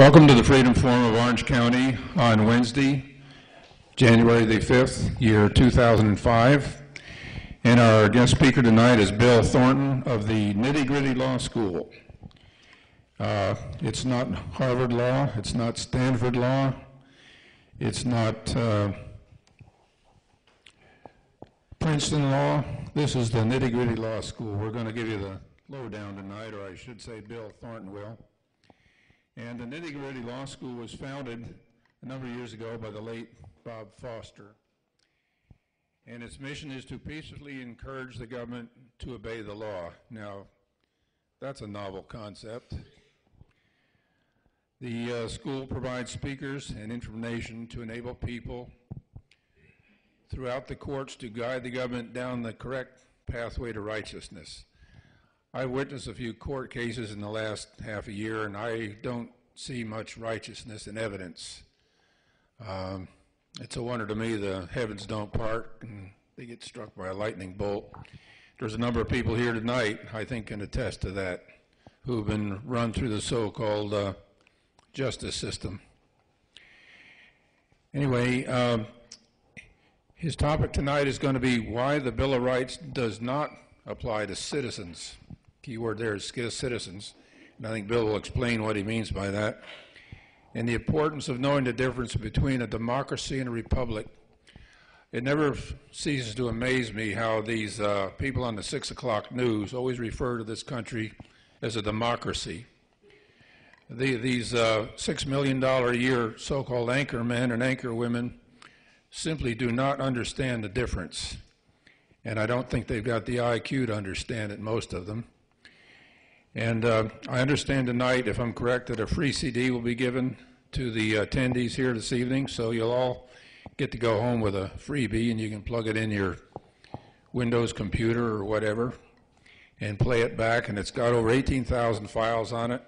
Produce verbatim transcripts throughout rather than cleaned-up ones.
Welcome to the Freedom Forum of Orange County on Wednesday, January the fifth, year two thousand five. And our guest speaker tonight is Bill Thornton of the Nitty Gritty Law School. Uh, it's not Harvard Law, it's not Stanford Law, it's not uh, Princeton Law. This is the Nitty Gritty Law School. We're going to give you the lowdown tonight, or I should say Bill Thornton will. And the Nitty Gritty Law School was founded a number of years ago by the late Bob Foster. And its mission is to peacefully encourage the government to obey the law. Now, that's a novel concept. The uh, school provides speakers and information to enable people throughout the courts to guide the government down the correct pathway to righteousness. I've witnessed a few court cases in the last half a year, and I don't see much righteousness in evidence. Um, it's a wonder to me the heavens don't part and they get struck by a lightning bolt. There's a number of people here tonight, I think, can attest to that, who've been run through the so-called uh, justice system. Anyway, um, his topic tonight is going to be why the Bill of Rights does not apply to citizens. Key word there is citizens, and I think Bill will explain what he means by that, and the importance of knowing the difference between a democracy and a republic. It never ceases to amaze me how these uh, people on the six o'clock news always refer to this country as a democracy. The, these uh, six million dollar a year so-called anchor men and anchor women simply do not understand the difference, and I don't think they've got the I Q to understand it, most of them. And uh, I understand tonight, if I'm correct, that a free C D will be given to the attendees here this evening, so you'll all get to go home with a freebie, and you can plug it in your Windows computer or whatever and play it back. And it's got over eighteen thousand files on it,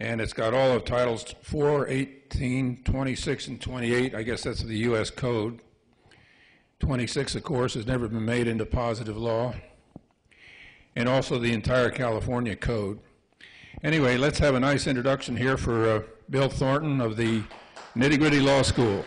and it's got all of titles four, eighteen, twenty-six, and twenty-eight. I guess that's the U S Code. twenty-six, of course, has never been made into positive law, and also the entire California Code. Anyway, let's have a nice introduction here for uh, Bill Thornton of the Nitty Gritty Law School.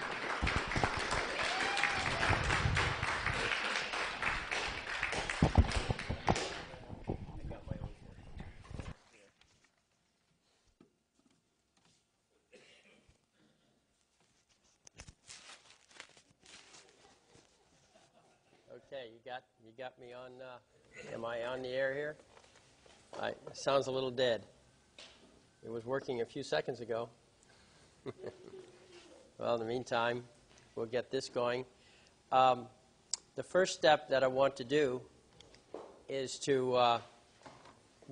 Okay, you got you got me on. Uh... Am I on the air here? I, sounds a little dead. It was working a few seconds ago. Well, in the meantime, we'll get this going. Um, the first step that I want to do is to uh,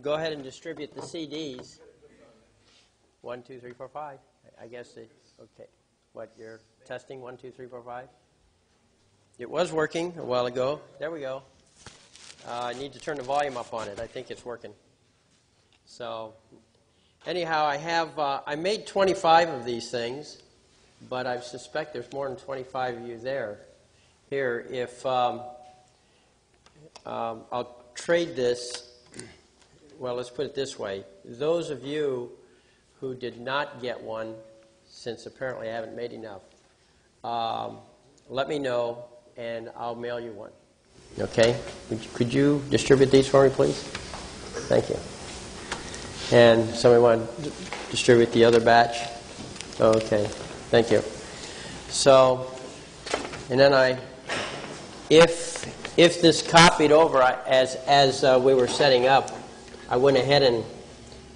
go ahead and distribute the C Ds. One, two, three, four, five. I guess it's okay. What, you're testing? One, two, three, four, five. It was working a while ago. There we go. Uh, I need to turn the volume up on it. I think it's working. So anyhow, I have uh, I made twenty-five of these things, but I suspect there's more than twenty-five of you there. Here, if um, um, I'll trade this. Well, let's put it this way. Those of you who did not get one, since apparently I haven't made enough, um, let me know, and I'll mail you one. Okay, could you, could you distribute these for me, please? Thank you. And somebody want to distribute the other batch? Okay, thank you. So, and then I, if if this copied over I, as as uh, we were setting up, I went ahead and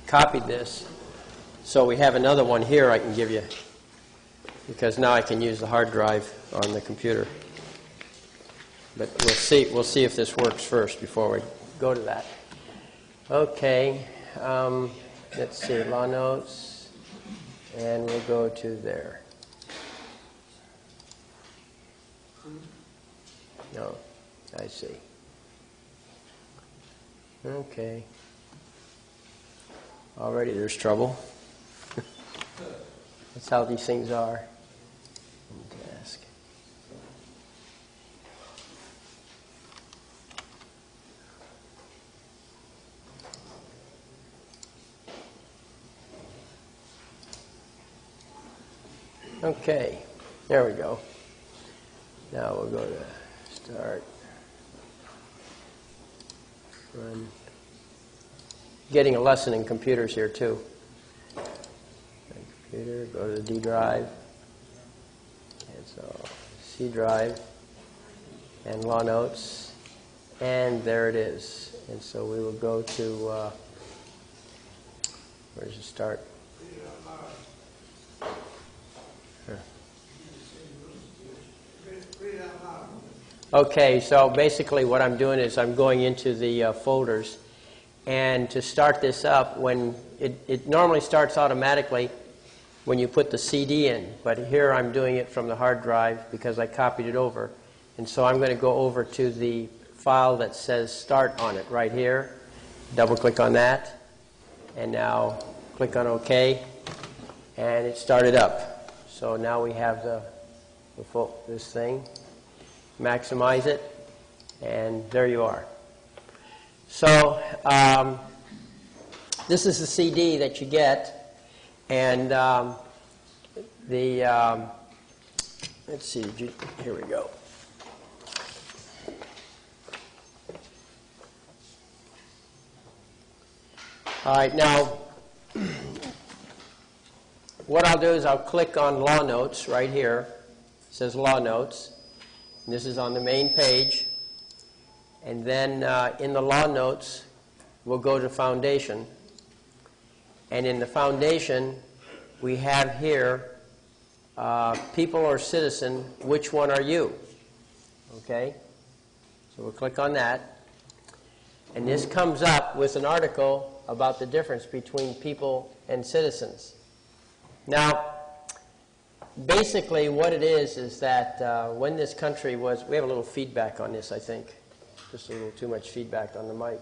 copied this. So we have another one here I can give you, because now I can use the hard drive on the computer. But we'll see, we'll see if this works first before we go to that. Okay, um, let's see, Law Notes, and we'll go to there. No, I see. Okay. Already there's trouble. That's how these things are. Okay, there we go. Now we'll go to start. Run. Getting a lesson in computers here too. Computer, go to the D drive. And so C drive. And Law Notes. And there it is. And so we will go to, uh, where does it start? Okay, so basically what I'm doing is I'm going into the uh, folders, and to start this up, when it, it normally starts automatically when you put the C D in, but here I'm doing it from the hard drive because I copied it over. And so I'm going to go over to the file that says Start on it right here, double click on that, and now click on OK, and it started up. So now we have the, the full, this thing. Maximize it, and there you are. So um, this is the C D that you get, and um, the um, let's see, here we go. All right, now what I'll do is I'll click on Law Notes right here. It says Law Notes. This is on the main page. And then uh, in the Law Notes, we'll go to Foundation. And in the Foundation, we have here, uh, People or Citizen, which one are you? Okay? So we'll click on that. And this comes up with an article about the difference between people and citizens. Now, basically, what it is is that uh, when this country was, we have a little feedback on this, I think, just a little too much feedback on the mic.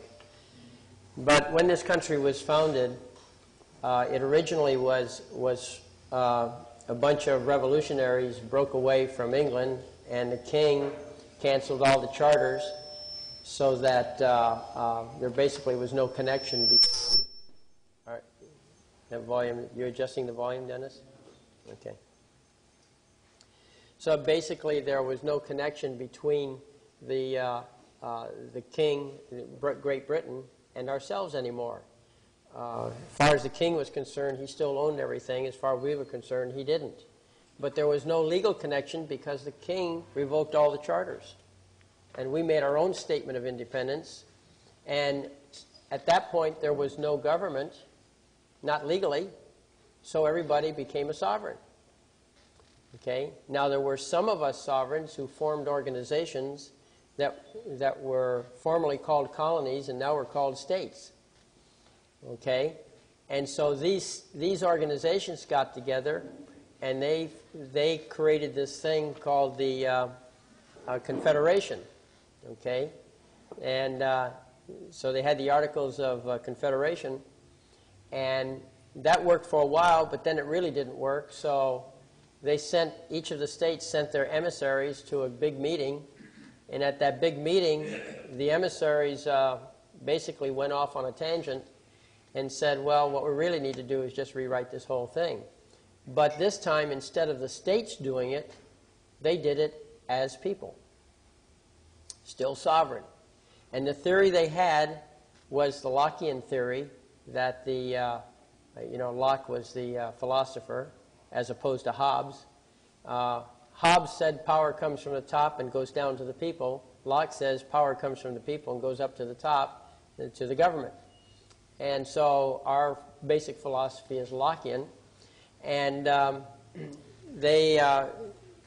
But when this country was founded, uh, it originally was was uh, a bunch of revolutionaries broke away from England, and the king canceled all the charters, so that uh, uh, there basically was no connection between. All right, that volume. You're adjusting the volume, Dennis? Okay. So basically, there was no connection between the, uh, uh, the king, Great Britain, and ourselves anymore. Uh, as far as the king was concerned, he still owned everything. As far as we were concerned, he didn't. But there was no legal connection because the king revoked all the charters. And we made our own statement of independence. And at that point, there was no government, not legally, so everybody became a sovereign. Okay. Now, there were some of us sovereigns who formed organizations that, that were formerly called colonies and now were called states. Okay. And so these, these organizations got together, and they, they created this thing called the uh, uh, Confederation. Okay. And uh, so they had the Articles of uh, Confederation, and that worked for a while, but then it really didn't work. So they sent, each of the states sent their emissaries to a big meeting, and at that big meeting, the emissaries uh, basically went off on a tangent and said, well, what we really need to do is just rewrite this whole thing. But this time, instead of the states doing it, they did it as people, still sovereign. And the theory they had was the Lockean theory that the, uh, you know, Locke was the uh, philosopher, as opposed to Hobbes. Uh, Hobbes said power comes from the top and goes down to the people. Locke says power comes from the people and goes up to the top, uh, to the government. And so our basic philosophy is Lockean. And um, they, uh,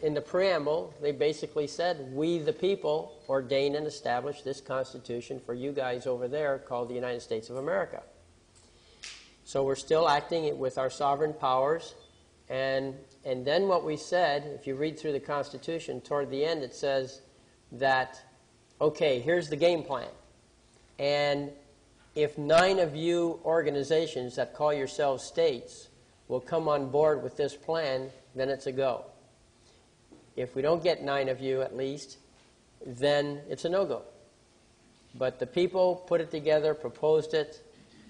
in the preamble, they basically said, we the people ordain and establish this Constitution for you guys over there called the United States of America. So we're still acting with our sovereign powers. And, and then what we said, if you read through the Constitution, toward the end it says that, okay, here's the game plan. And if nine of you organizations that call yourselves states will come on board with this plan, then it's a go. If we don't get nine of you at least, then it's a no-go. But the people put it together, proposed it,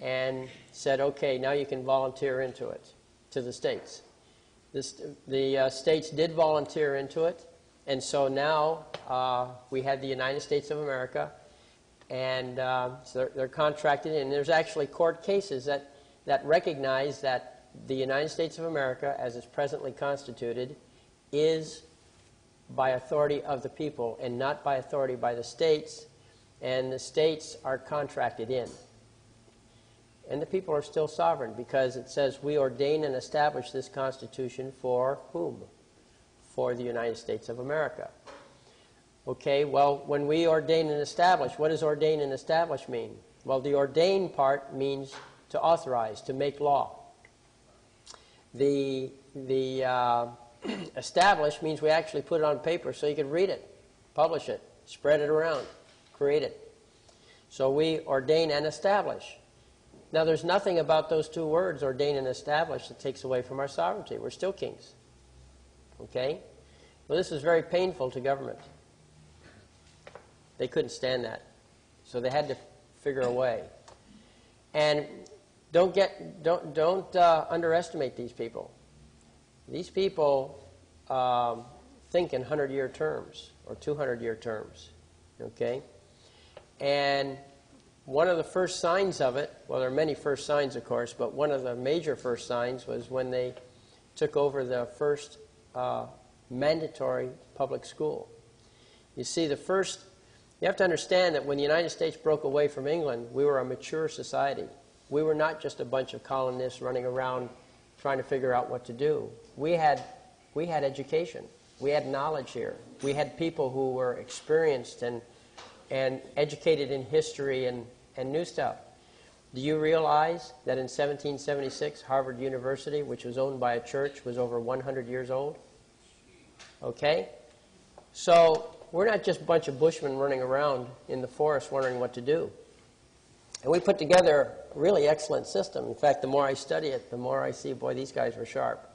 and said, okay, now you can volunteer into it to the states. This, the uh, states did volunteer into it, and so now uh, we have the United States of America, and uh, so they're, they're contracted, and there's actually court cases that, that recognize that the United States of America, as it's presently constituted, is by authority of the people and not by authority by the states, and the states are contracted in. And the people are still sovereign, because it says, we ordain and establish this Constitution for whom? For the United States of America. Okay, well, when we ordain and establish, what does ordain and establish mean? Well, the ordain part means to authorize, to make law. The, the uh, establish means we actually put it on paper so you can read it, publish it, spread it around, create it. So we ordain and establish. Now, there's nothing about those two words, ordain and establish, that takes away from our sovereignty. We're still kings. Okay? Well, this is very painful to government. They couldn't stand that. So they had to figure a way. And don't, get, don't, don't uh, underestimate these people. These people um, think in hundred-year terms or two hundred year terms. Okay? And one of the first signs of it, well, there are many first signs, of course, but one of the major first signs was when they took over the first uh, mandatory public school. You see, the first, you have to understand that when the United States broke away from England, we were a mature society. We were not just a bunch of colonists running around trying to figure out what to do. We had, we had education. We had knowledge here. We had people who were experienced and and educated in history and, and new stuff. Do you realize that in seventeen seventy-six, Harvard University, which was owned by a church, was over one hundred years old? Okay? So we're not just a bunch of bushmen running around in the forest wondering what to do. And we put together a really excellent system. In fact, the more I study it, the more I see, boy, these guys were sharp.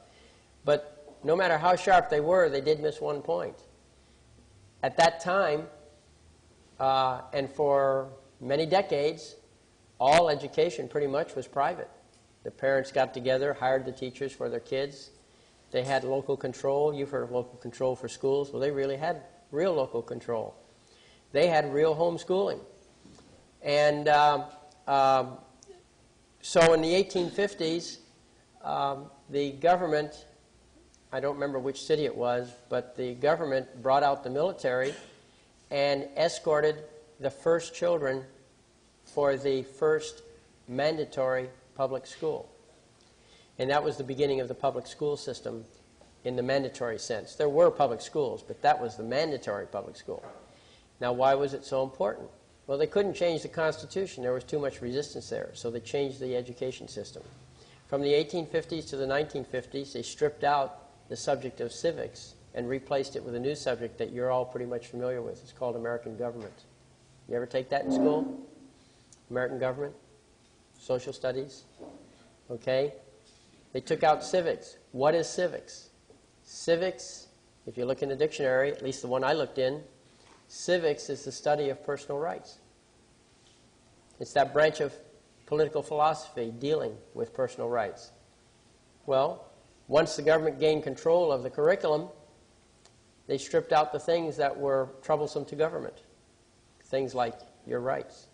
But no matter how sharp they were, they did miss one point. At that time, Uh, and for many decades, all education pretty much was private. The parents got together, hired the teachers for their kids. They had local control. You've heard of local control for schools. Well, they really had real local control. They had real homeschooling. And um, um, so in the eighteen fifties, um, the government, I don't remember which city it was, but the government brought out the military and escorted the first children for the first mandatory public school. And that was the beginning of the public school system in the mandatory sense. There were public schools, but that was the mandatory public school. Now, why was it so important? Well, they couldn't change the Constitution. There was too much resistance there, so they changed the education system. From the eighteen fifties to the nineteen fifties, they stripped out the subject of civics and replaced it with a new subject that you're all pretty much familiar with. It's called American government. You ever take that in school? American government? Social studies? Okay? They took out civics. What is civics? Civics, if you look in the dictionary, at least the one I looked in, civics is the study of personal rights. It's that branch of political philosophy dealing with personal rights. Well, once the government gained control of the curriculum, they stripped out the things that were troublesome to government, things like your rights.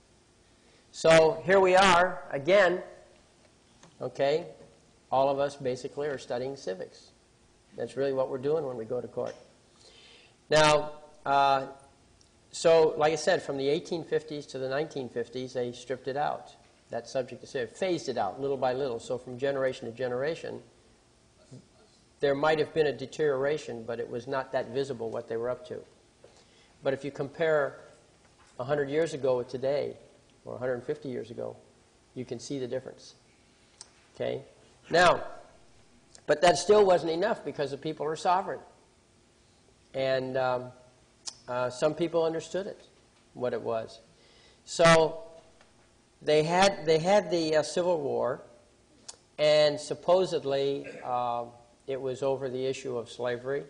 So here we are again, okay, all of us basically are studying civics. That's really what we're doing when we go to court. Now, uh, so like I said, from the eighteen fifties to the nineteen fifties, they stripped it out, that subject of civics, phased it out little by little. So from generation to generation, there might have been a deterioration, but it was not that visible what they were up to. But if you compare one hundred years ago with today, or one hundred fifty years ago, you can see the difference. Okay? Now, but that still wasn't enough because the people are sovereign. And um, uh, some people understood it, what it was. So they had, they had the uh, Civil War, and supposedly uh, it was over the issue of slavery.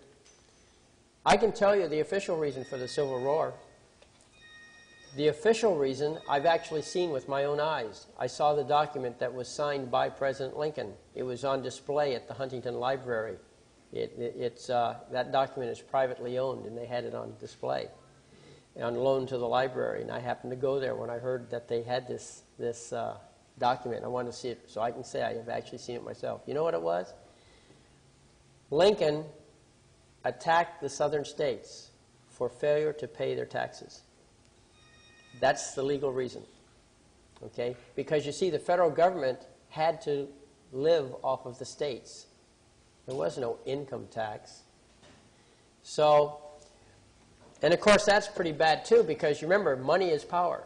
I can tell you the official reason for the Civil War. The official reason I've actually seen with my own eyes. I saw the document that was signed by President Lincoln. It was on display at the Huntington Library It, it, it's, uh, that document is privately owned, and they had it on display, on loan to the library. And I happened to go there when I heard that they had this, this uh, document. I wanted to see it, so I can say I have actually seen it myself. You know what it was? Lincoln attacked the southern states for failure to pay their taxes. That's the legal reason, okay? Because you see, the federal government had to live off of the states. There was no income tax. So, and of course, that's pretty bad too, because you remember, money is power.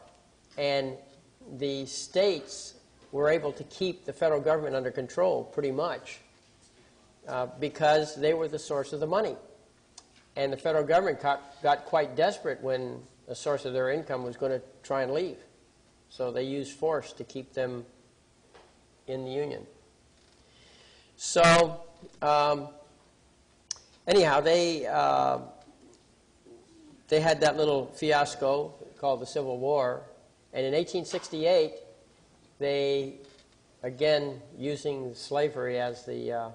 And the states were able to keep the federal government under control pretty much uh, because they were the source of the money. And the federal government got, got quite desperate when the source of their income was going to try and leave. So they used force to keep them in the Union. So um, anyhow, they, uh, they had that little fiasco called the Civil War. And in eighteen sixty-eight, they, again, using slavery as the, uh,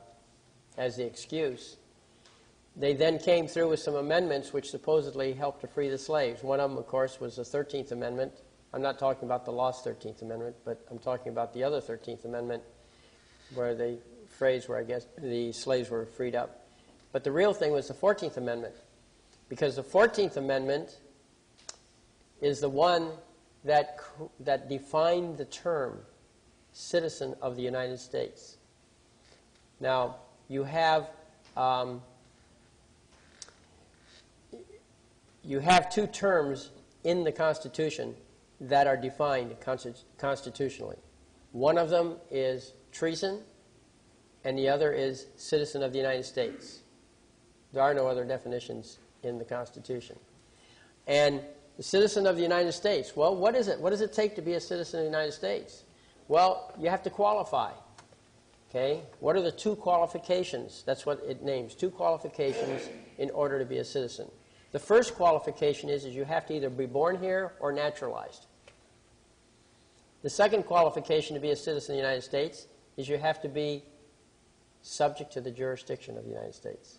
as the excuse, they then came through with some amendments which supposedly helped to free the slaves. One of them, of course, was the thirteenth Amendment. I'm not talking about the lost thirteenth Amendment, but I'm talking about the other thirteenth Amendment, where the phrase where, I guess, the slaves were freed up. But the real thing was the fourteenth Amendment, because the fourteenth Amendment is the one that, that defined the term citizen of the United States. Now, you have... Um, You have two terms in the Constitution that are defined constitu constitutionally. One of them is treason, and the other is citizen of the United States. There are no other definitions in the Constitution. And the citizen of the United States, well, what is it? What does it take to be a citizen of the United States? Well, you have to qualify. Okay? What are the two qualifications? That's what it names, two qualifications in order to be a citizen. The first qualification is, is you have to either be born here or naturalized. The second qualification to be a citizen of the United States is you have to be subject to the jurisdiction of the United States.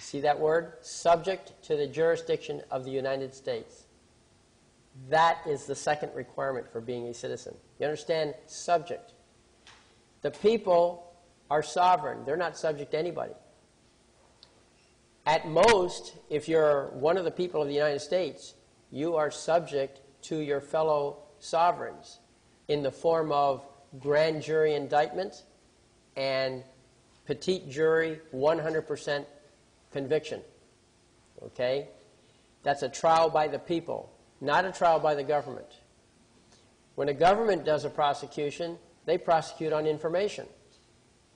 See that word? Subject to the jurisdiction of the United States. That is the second requirement for being a citizen. You understand? Subject. The people are sovereign. They're not subject to anybody. At most, if you're one of the people of the United States, you are subject to your fellow sovereigns in the form of grand jury indictment and petite jury one hundred percent conviction. Okay? That's a trial by the people, not a trial by the government. When a government does a prosecution, they prosecute on information.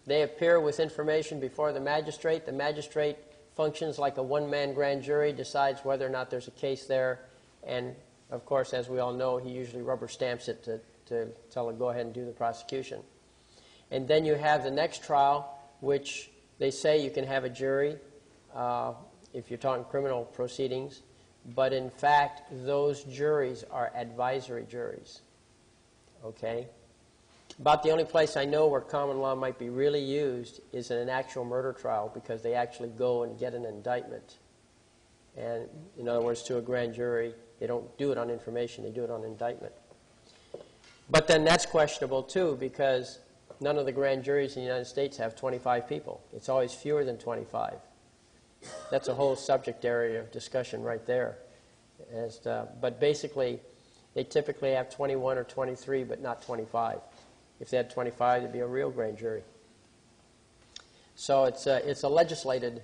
They appear with information before the magistrate. The magistrate functions like a one-man grand jury, decides whether or not there's a case there, and of course, as we all know, he usually rubber stamps it to, to tell him go ahead and do the prosecution. And then you have the next trial, which they say you can have a jury uh, if you're talking criminal proceedings, but in fact, those juries are advisory juries, okay? About the only place I know where common law might be really used is in an actual murder trial, because they actually go and get an indictment. And in other words, to a grand jury, they don't do it on information, they do it on indictment. But then that's questionable too, because none of the grand juries in the United States have twenty-five people. It's always fewer than twenty-five. That's a whole subject area of discussion right there. As to, but basically, they typically have twenty-one or twenty-three, but not twenty-five. If they had twenty-five, it'd be a real grand jury. So it's a, it's a legislated,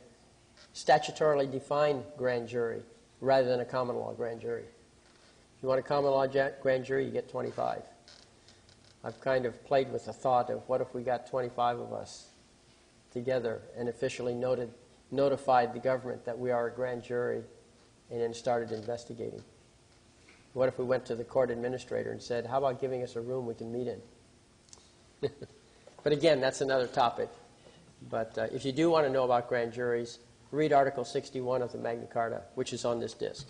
statutorily defined grand jury rather than a common law grand jury. If you want a common law grand jury, you get twenty-five. I've kind of played with the thought of what if we got twenty-five of us together and officially noted, notified the government that we are a grand jury and then started investigating. What if we went to the court administrator and said, how about giving us a room we can meet in? But again, that's another topic. But uh, if you do want to know about grand juries, read Article sixty-one of the Magna Carta, which is on this disc.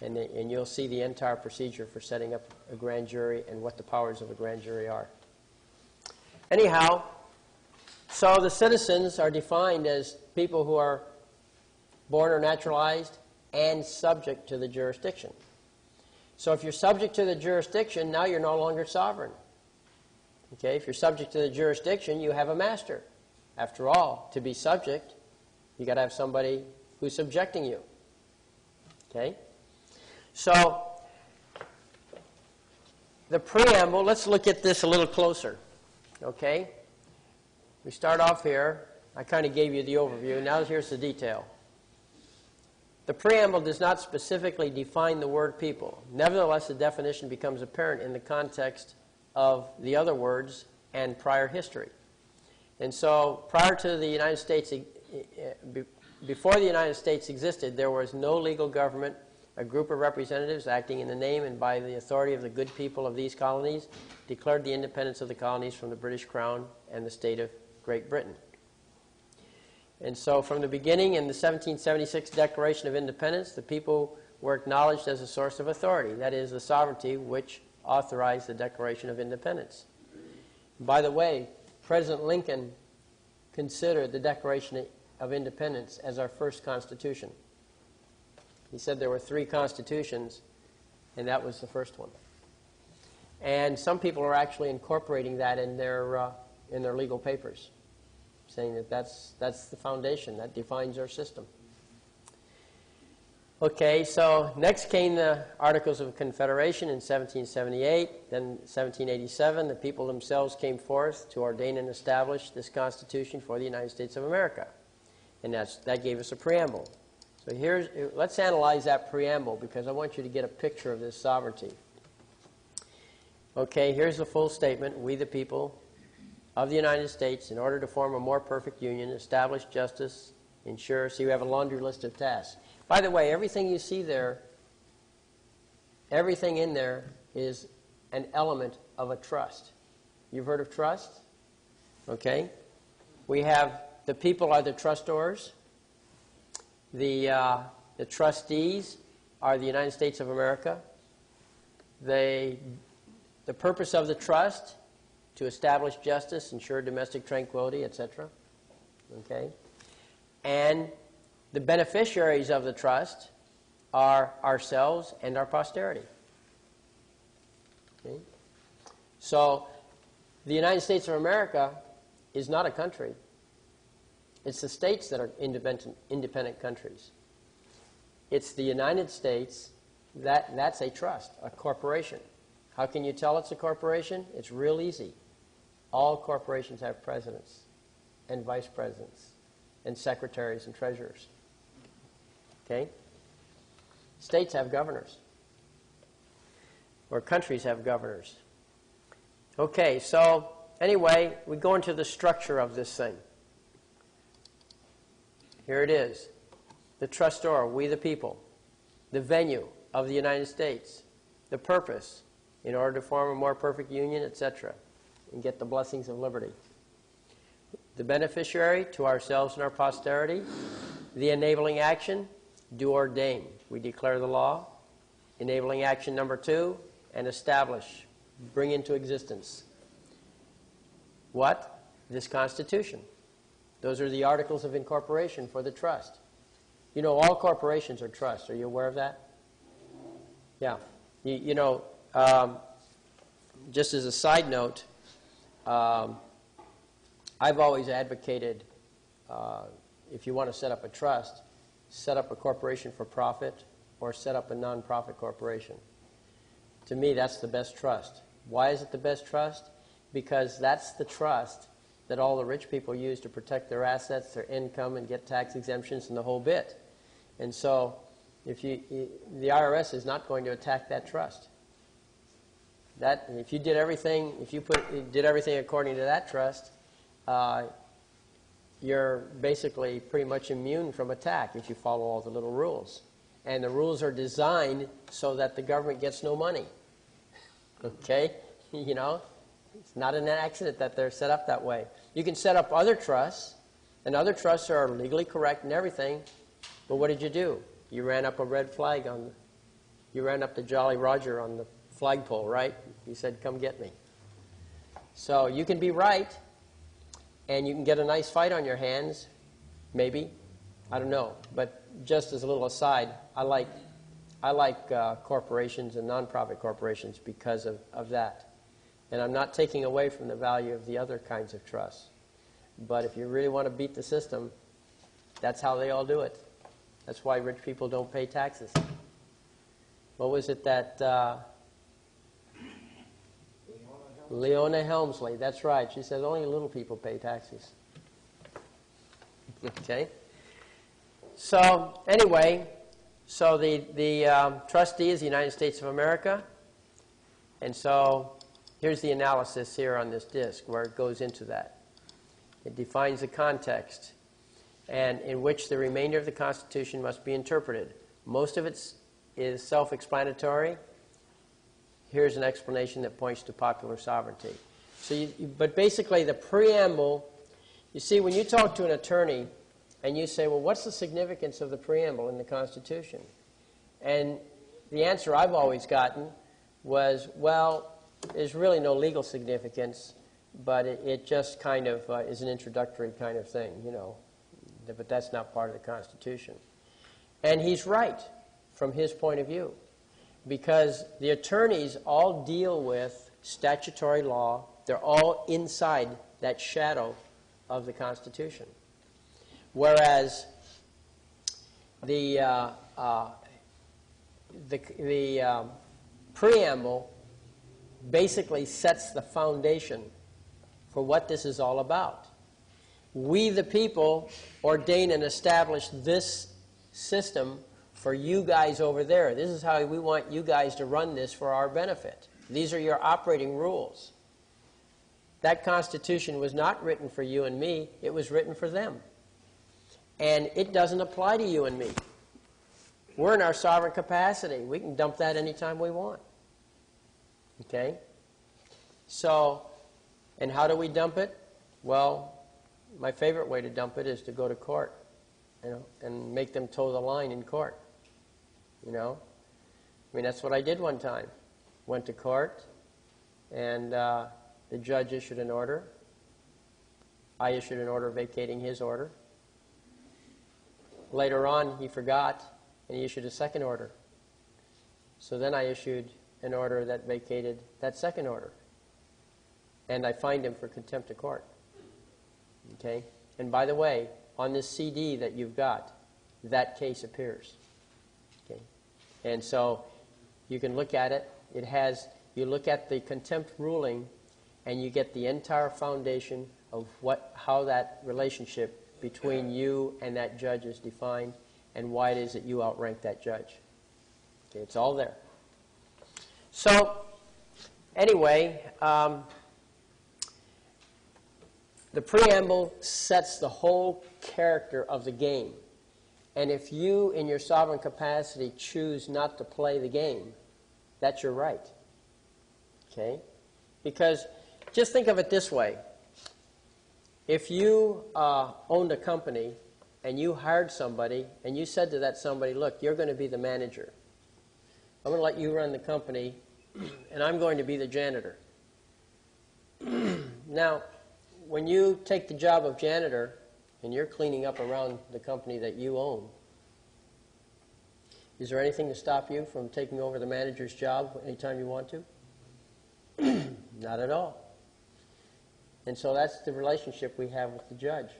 And, and you'll see the entire procedure for setting up a grand jury and what the powers of a grand jury are. Anyhow, So the citizens are defined as people who are born or naturalized and subject to the jurisdiction. So if you're subject to the jurisdiction, now you're no longer sovereign. Okay, if you're subject to the jurisdiction, you have a master. After all, to be subject, you got to have somebody who's subjecting you. Okay? So the preamble, let's look at this a little closer. Okay? We start off here. I kind of gave you the overview. Now here's the detail. The preamble does not specifically define the word people. Nevertheless, the definition becomes apparent in the context of the other words and prior history. And so prior to the United States, before the United States existed, there was no legal government, a group of representatives acting in the name and by the authority of the good people of these colonies declared the independence of the colonies from the British Crown and the state of Great Britain. And so from the beginning, in the seventeen seventy-six Declaration of Independence, the people were acknowledged as a source of authority, that is, the sovereignty which authorized the Declaration of Independence. By the way, President Lincoln considered the Declaration of Independence as our first constitution. He said there were three constitutions, and that was the first one. And some people are actually incorporating that in their, uh, in their legal papers, saying that that's, that's the foundation that defines our system. Okay, so next came the Articles of Confederation in seventeen seventy-eight. Then seventeen eighty-seven, the people themselves came forth to ordain and establish this Constitution for the United States of America. And that's, that gave us a preamble. So here's, let's analyze that preamble, because I want you to get a picture of this sovereignty. Okay, here's the full statement. We the people of the United States, in order to form a more perfect union, establish justice, ensure. So you have a laundry list of tasks. By the way, everything you see there, everything in there is an element of a trust. You've heard of trust? Okay. We have the people are the trustors. The, uh, the trustees are the United States of America. They, the purpose of the trust, to establish justice, ensure domestic tranquility, et cetera. Okay? And the beneficiaries of the trust are ourselves and our posterity. Okay? So the United States of America is not a country. It's the states that are independent, independent countries. It's the United States. That, that's a trust, a corporation. How can you tell it's a corporation? It's real easy. All corporations have presidents and vice presidents and secretaries and treasurers. Okay? States have governors, or countries have governors. Okay, so anyway, we go into the structure of this thing. Here it is. The trustor, we the people. The venue of the United States. The purpose, in order to form a more perfect union, et cetera, and get the blessings of liberty. The beneficiary, to ourselves and our posterity. The enabling action, do ordain. We declare the law. Enabling action number two, and establish, bring into existence. What? This Constitution. Those are the Articles of Incorporation for the trust. You know, all corporations are trusts. Are you aware of that? Yeah. You, you know, um, just as a side note, um, I've always advocated, uh, if you want to set up a trust, set up a corporation for profit or set up a nonprofit corporation. To me, that's the best trust. Why is it the best trust? Because that's the trust that all the rich people use to protect their assets, their income, and get tax exemptions and the whole bit. And so if you, the I R S is not going to attack that trust. That, if you did everything, if you put, did everything according to that trust, Uh, you're basically pretty much immune from attack if you follow all the little rules. And the rules are designed so that the government gets no money. Okay? You know, it's not an accident that they're set up that way. You can set up other trusts, and other trusts are legally correct and everything, but what did you do? You ran up a red flag on the, you ran up the Jolly Roger on the flagpole, right? You said, come get me. So you can be right, and you can get a nice fight on your hands, maybe. I don't know. But just as a little aside, I like, I like uh, corporations and nonprofit corporations because of, of that. And I'm not taking away from the value of the other kinds of trusts. But if you really want to beat the system, that's how they all do it. That's why rich people don't pay taxes. What was it that... Uh, Leona Helmsley, that's right. She says only little people pay taxes. Okay. So anyway, so the, the um, trustee is the United States of America. And so here's the analysis here on this disc where it goes into that. It defines the context and in which the remainder of the Constitution must be interpreted. Most of it is self-explanatory. Here's an explanation that points to popular sovereignty. So, you, you, but basically the preamble, you see, when you talk to an attorney and you say, well, what's the significance of the preamble in the Constitution? And the answer I've always gotten was, well, there's really no legal significance, but it, it just kind of uh, is an introductory kind of thing, you know, but that's not part of the Constitution. And he's right from his point of view, because the attorneys all deal with statutory law. They're all inside that shadow of the Constitution. Whereas the, uh, uh, the, the um, preamble basically sets the foundation for what this is all about. We the people ordain and establish this system for you guys over there. This is how we want you guys to run this for our benefit. These are your operating rules. That Constitution was not written for you and me. It was written for them. And it doesn't apply to you and me. We're in our sovereign capacity. We can dump that anytime we want. Okay? So, and how do we dump it? Well, my favorite way to dump it is to go to court, you know, and make them toe the line in court. You know, I mean, that's what I did one time. Went to court, and uh, the judge issued an order. I issued an order vacating his order. Later on, he forgot, and he issued a second order. So then I issued an order that vacated that second order. And I fined him for contempt of court. Okay? And by the way, on this C D that you've got, that case appears. And so you can look at it. It has, you look at the contempt ruling, and you get the entire foundation of what, how that relationship between you and that judge is defined, and why it is that you outrank that judge. Okay, it's all there. So anyway, um, the preamble sets the whole character of the game. And if you, in your sovereign capacity, choose not to play the game, that's your right. Okay? Because just think of it this way. If you uh, owned a company and you hired somebody and you said to that somebody, look, you're going to be the manager. I'm going to let you run the company, and I'm going to be the janitor. Now, when you take the job of janitor, and you're cleaning up around the company that you own, is there anything to stop you from taking over the manager's job anytime you want to? Not at all. And so that's the relationship we have with the judge.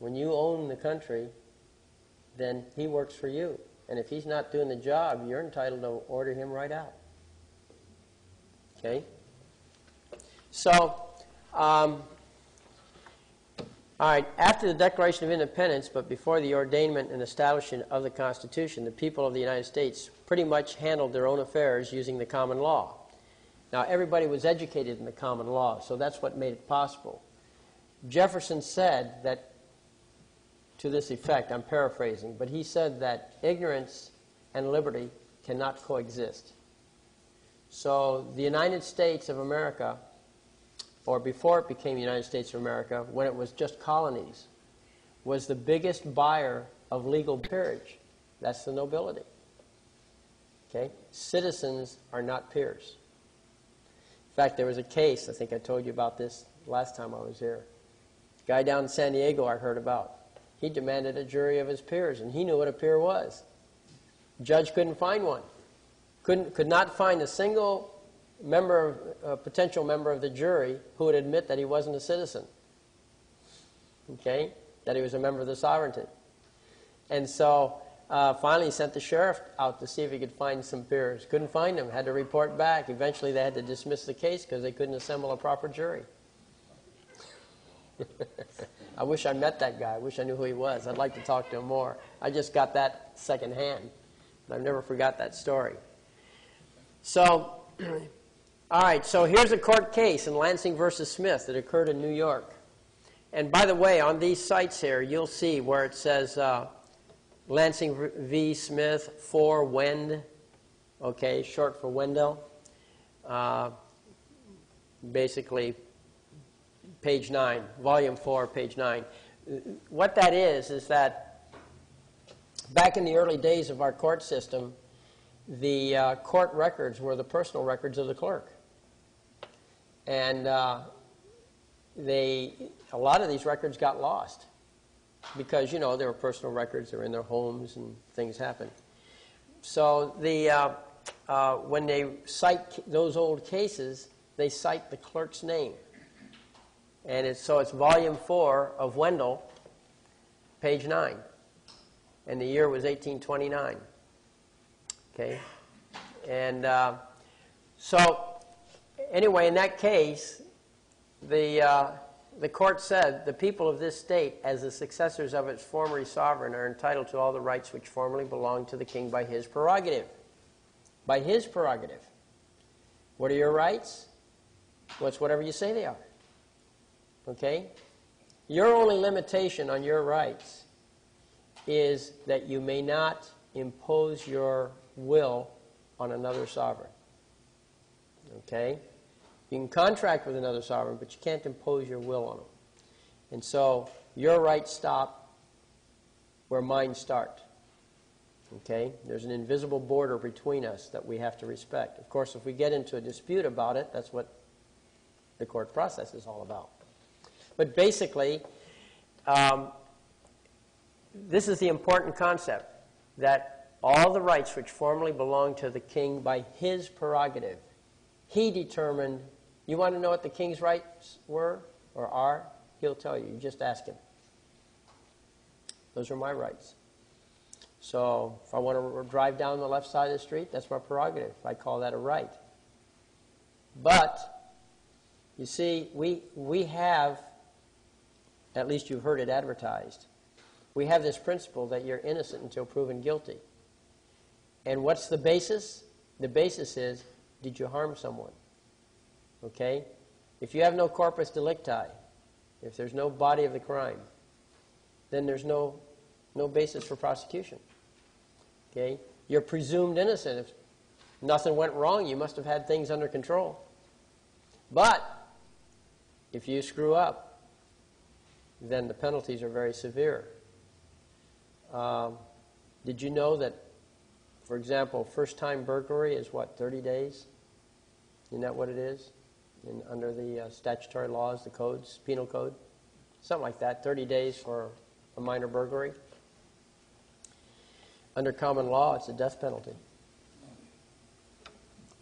When you own the country, then he works for you. And if he's not doing the job, you're entitled to order him right out. Okay? So, um, all right, after the Declaration of Independence, but before the ordainment and establishment of the Constitution, the people of the United States pretty much handled their own affairs using the common law. Now, everybody was educated in the common law, so that's what made it possible. Jefferson said that, to this effect, I'm paraphrasing, but he said that ignorance and liberty cannot coexist. So the United States of America, or before it became the United States of America, when it was just colonies, was the biggest buyer of legal peerage. That's the nobility. Okay? Citizens are not peers. In fact, there was a case, I think I told you about this last time I was here, The guy down in San Diego I heard about, he demanded a jury of his peers, and he knew what a peer was. The judge couldn't find one. Couldn't, could not find a single member, of, a potential member of the jury who would admit that he wasn't a citizen, okay, that he was a member of the sovereignty. And so uh, finally sent the sheriff out to see if he could find some peers. Couldn't find them, had to report back. Eventually they had to dismiss the case because they couldn't assemble a proper jury. I wish I met that guy. I wish I knew who he was. I'd like to talk to him more. I just got that secondhand. I've never forgot that story. So, all right, so here's a court case in Lansing versus Smith that occurred in New York. And by the way, on these sites here, you'll see where it says uh, Lansing v. Smith for Wend, okay, short for Wendell. Uh, basically, page nine, volume four, page nine. What that is is that back in the early days of our court system, the uh, court records were the personal records of the clerk. And uh, they, a lot of these records got lost because, you know, they were personal records. They were in their homes and things happened. So the, uh, uh, when they cite those old cases, they cite the clerk's name. And it's, so it's volume four of Wendell, page nine. And the year was eighteen twenty-nine. Okay, and uh, so anyway, in that case, the, uh, the court said, the people of this state, as the successors of its former sovereign, are entitled to all the rights which formerly belonged to the king by his prerogative. By his prerogative. What are your rights? Well, it's whatever you say they are. Okay? Your only limitation on your rights is that you may not impose your will on another sovereign. Okay? You can contract with another sovereign, but you can't impose your will on them. And so your rights stop where mine start. Okay? There's an invisible border between us that we have to respect. Of course, if we get into a dispute about it, that's what the court process is all about. But basically, um, this is the important concept, that all the rights which formerly belonged to the king by his prerogative. He determined. You want to know what the king's rights were or are? He'll tell you. You just ask him. Those are my rights. So if I want to drive down the left side of the street, that's my prerogative. I call that a right. But, you see, we, we have, at least you've heard it advertised, we have this principle that you're innocent until proven guilty. And what's the basis? The basis is, did you harm someone? Okay? If you have no corpus delicti, if there's no body of the crime, then there's no, no basis for prosecution. Okay? You're presumed innocent. If nothing went wrong, you must have had things under control. But if you screw up, then the penalties are very severe. Um, did you know that, for example, first-time burglary is what, thirty days? Isn't that what it is? In, under the uh, statutory laws, the codes, penal code? Something like that, thirty days for a minor burglary. Under common law, it's a death penalty.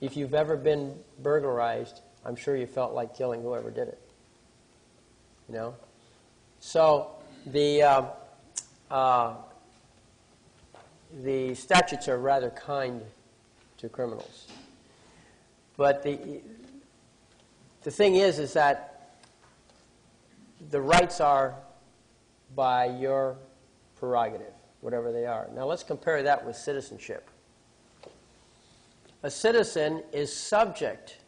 If you've ever been burglarized, I'm sure you felt like killing whoever did it. You know? So, the... Uh, uh, The statutes are rather kind to criminals. But the, the thing is, is that the rights are by your prerogative, whatever they are. Now let's compare that with citizenship. A citizen is subject,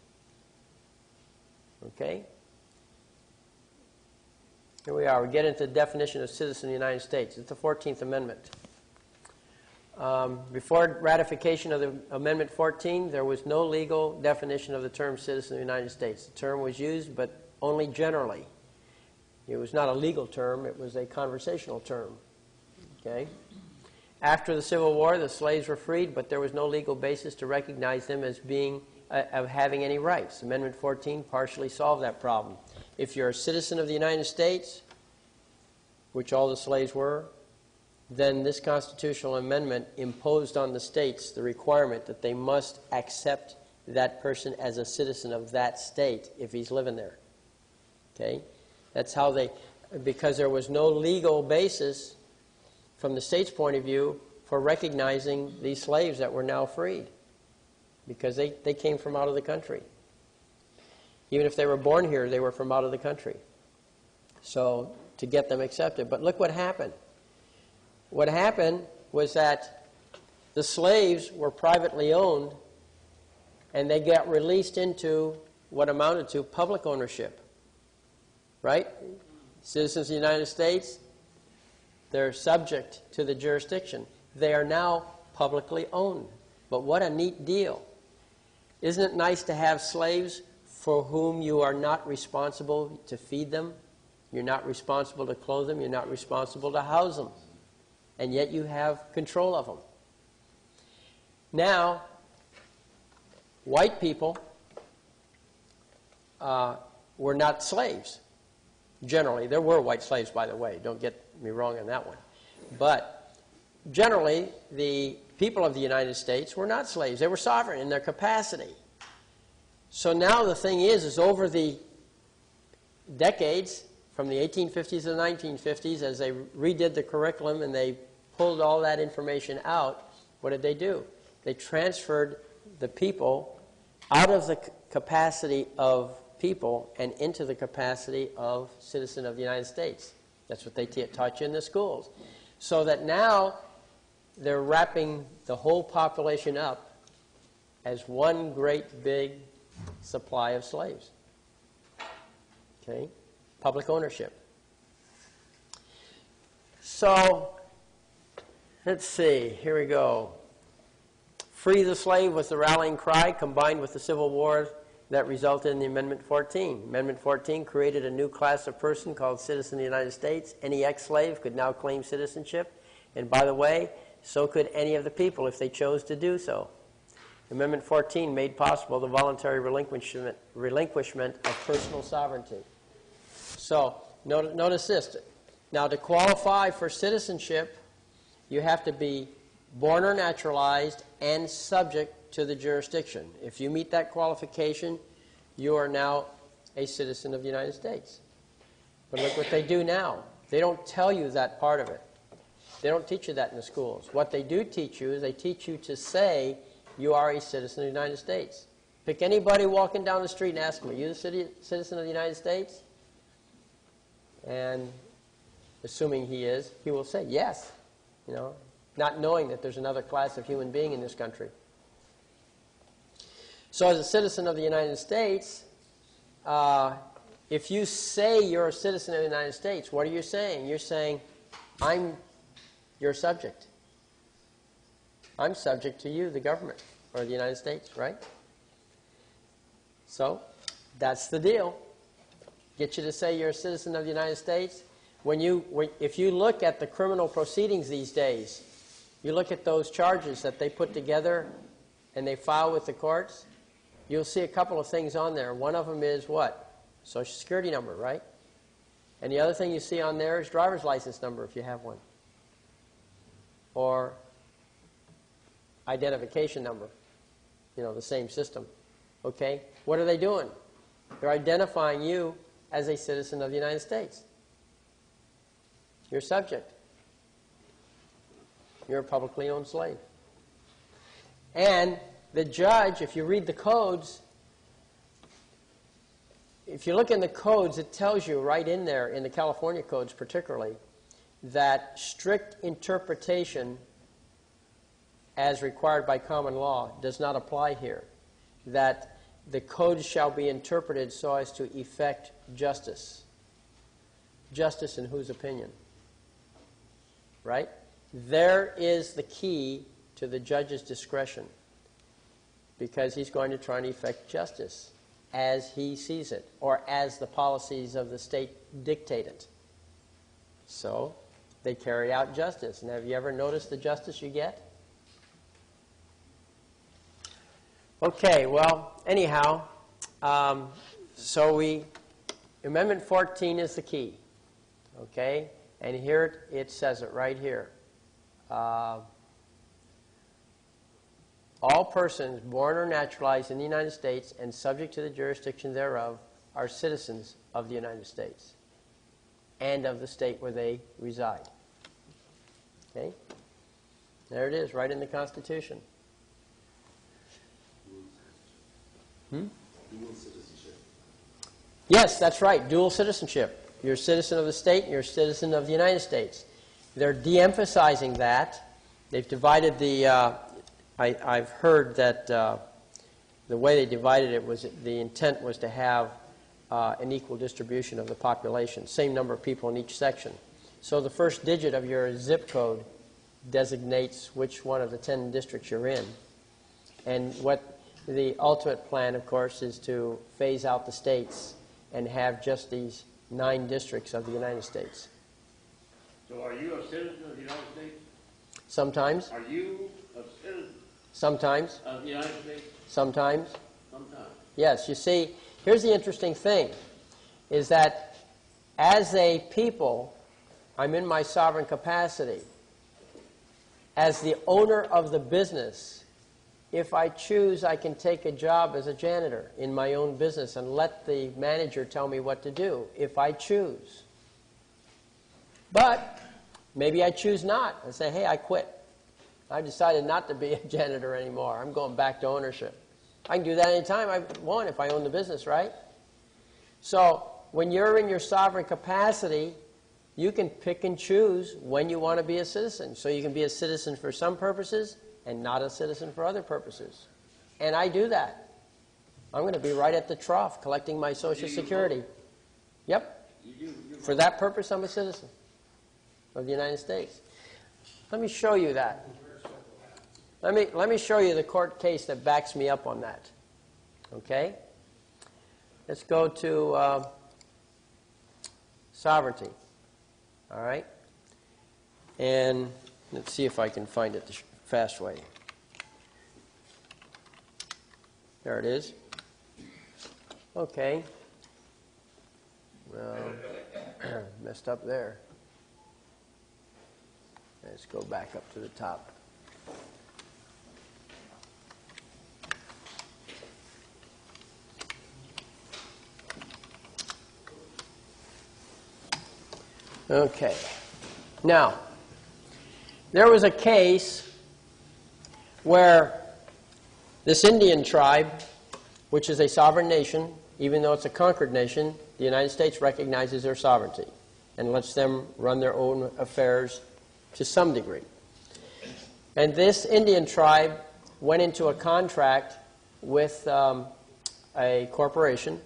okay? Here we are. We get into the definition of citizen of the United States. It's the fourteenth amendment. Um, before ratification of the Amendment fourteen, there was no legal definition of the term citizen of the United States. The term was used, but only generally. It was not a legal term. It was a conversational term. Okay? After the Civil War, the slaves were freed, but there was no legal basis to recognize them as being, uh, of having any rights. Amendment fourteen partially solved that problem. If you're a citizen of the United States, which all the slaves were, then this constitutional amendment imposed on the states the requirement that they must accept that person as a citizen of that state if he's living there. Okay? That's how they, because there was no legal basis from the state's point of view for recognizing these slaves that were now freed, because they, they came from out of the country. Even if they were born here, they were from out of the country. So to get them accepted. But look what happened. What happened was that the slaves were privately owned, and they got released into what amounted to public ownership. Right? Citizens of the United States, they're subject to the jurisdiction. They are now publicly owned. But what a neat deal. Isn't it nice to have slaves for whom you are not responsible to feed them? You're not responsible to clothe them. You're not responsible to house them. And yet you have control of them. Now, white people uh, were not slaves, generally. There were white slaves, by the way. Don't get me wrong on that one. But generally, the people of the United States were not slaves. They were sovereign in their capacity. So now the thing is, is over the decades, from the eighteen fifties to the nineteen fifties, as they redid the curriculum and they pulled all that information out, what did they do? They transferred the people out of the capacity of people and into the capacity of citizen of the United States. That's what they taught you in the schools. So that now they're wrapping the whole population up as one great big supply of slaves. Okay? Public ownership. So, let's see. Here we go. Free the slave was the rallying cry, combined with the Civil War that resulted in the Amendment fourteen. Amendment fourteen created a new class of person called citizen of the United States. Any ex-slave could now claim citizenship. And by the way, so could any of the people if they chose to do so. Amendment fourteen made possible the voluntary relinquishment, relinquishment of personal sovereignty. So notice this. Now, to qualify for citizenship, you have to be born or naturalized and subject to the jurisdiction. If you meet that qualification, you are now a citizen of the United States. But look what they do now. They don't tell you that part of it. They don't teach you that in the schools. What they do teach you is they teach you to say you are a citizen of the United States. Pick anybody walking down the street and ask them, are you a citizen of the United States? And assuming he is, he will say yes, you know, not knowing that there's another class of human being in this country. So as a citizen of the United States, uh, if you say you're a citizen of the United States, what are you saying? You're saying, I'm your subject. I'm subject to you, the government, or the United States, right? So that's the deal. Get you to say you're a citizen of the United States. When you, when, if you look at the criminal proceedings these days, you look at those charges that they put together and they file with the courts, you'll see a couple of things on there. One of them is what? Social Security number, right? And the other thing you see on there is driver's license number, if you have one, or identification number, you know, the same system, okay? What are they doing? They're identifying you as a citizen of the United States. You're subject. You're a publicly owned slave. And the judge, if you read the codes, if you look in the codes, it tells you right in there, in the California codes particularly, that strict interpretation as required by common law does not apply here, that the codes shall be interpreted so as to effect justice. Justice in whose opinion? Right? There is the key to the judge's discretion, because he's going to try and effect justice as he sees it, or as the policies of the state dictate it. So they carry out justice. And have you ever noticed the justice you get? Okay, well, anyhow, um, so we, Amendment fourteen is the key, okay? And here it, it says it right here. Uh, all persons born or naturalized in the United States and subject to the jurisdiction thereof are citizens of the United States and of the state where they reside. Okay? There it is, right in the Constitution. Hmm? Dual citizenship. Yes, that's right, dual citizenship. You're a citizen of the state and you're a citizen of the United States. They're de-emphasizing that. They've divided the, uh, I, I've heard that uh, the way they divided it was the intent was to have uh, an equal distribution of the population, same number of people in each section. So the first digit of your zip code designates which one of the ten districts you're in. And what the ultimate plan, of course, is to phase out the states and have just these nine districts of the United States. So are you a citizen of the United States? Sometimes. Are you a citizen? Sometimes. Of the United States? Sometimes. Sometimes. Yes, you see, here's the interesting thing, is that as a people, I'm in my sovereign capacity. As the owner of the business, if I choose, I can take a job as a janitor in my own business and let the manager tell me what to do, if I choose. But maybe I choose not and say, hey, I quit. I've decided not to be a janitor anymore. I'm going back to ownership. I can do that anytime I want if I own the business, right? So when you're in your sovereign capacity, you can pick and choose when you want to be a citizen. So you can be a citizen for some purposes and not a citizen for other purposes. And I do that. I'm going to be right at the trough collecting my Social Security. Yep. For that purpose, I'm a citizen of the United States. Let me show you that. Let me, let me show you the court case that backs me up on that. Okay? Let's go to uh, sovereignty. All right? And let's see if I can find it. Fast way. There it is. Okay. Well, messed up there. Let's go back up to the top. Okay. Now, there was a case where this Indian tribe, which is a sovereign nation, even though it's a conquered nation, the United States recognizes their sovereignty and lets them run their own affairs to some degree. And this Indian tribe went into a contract with um, a corporation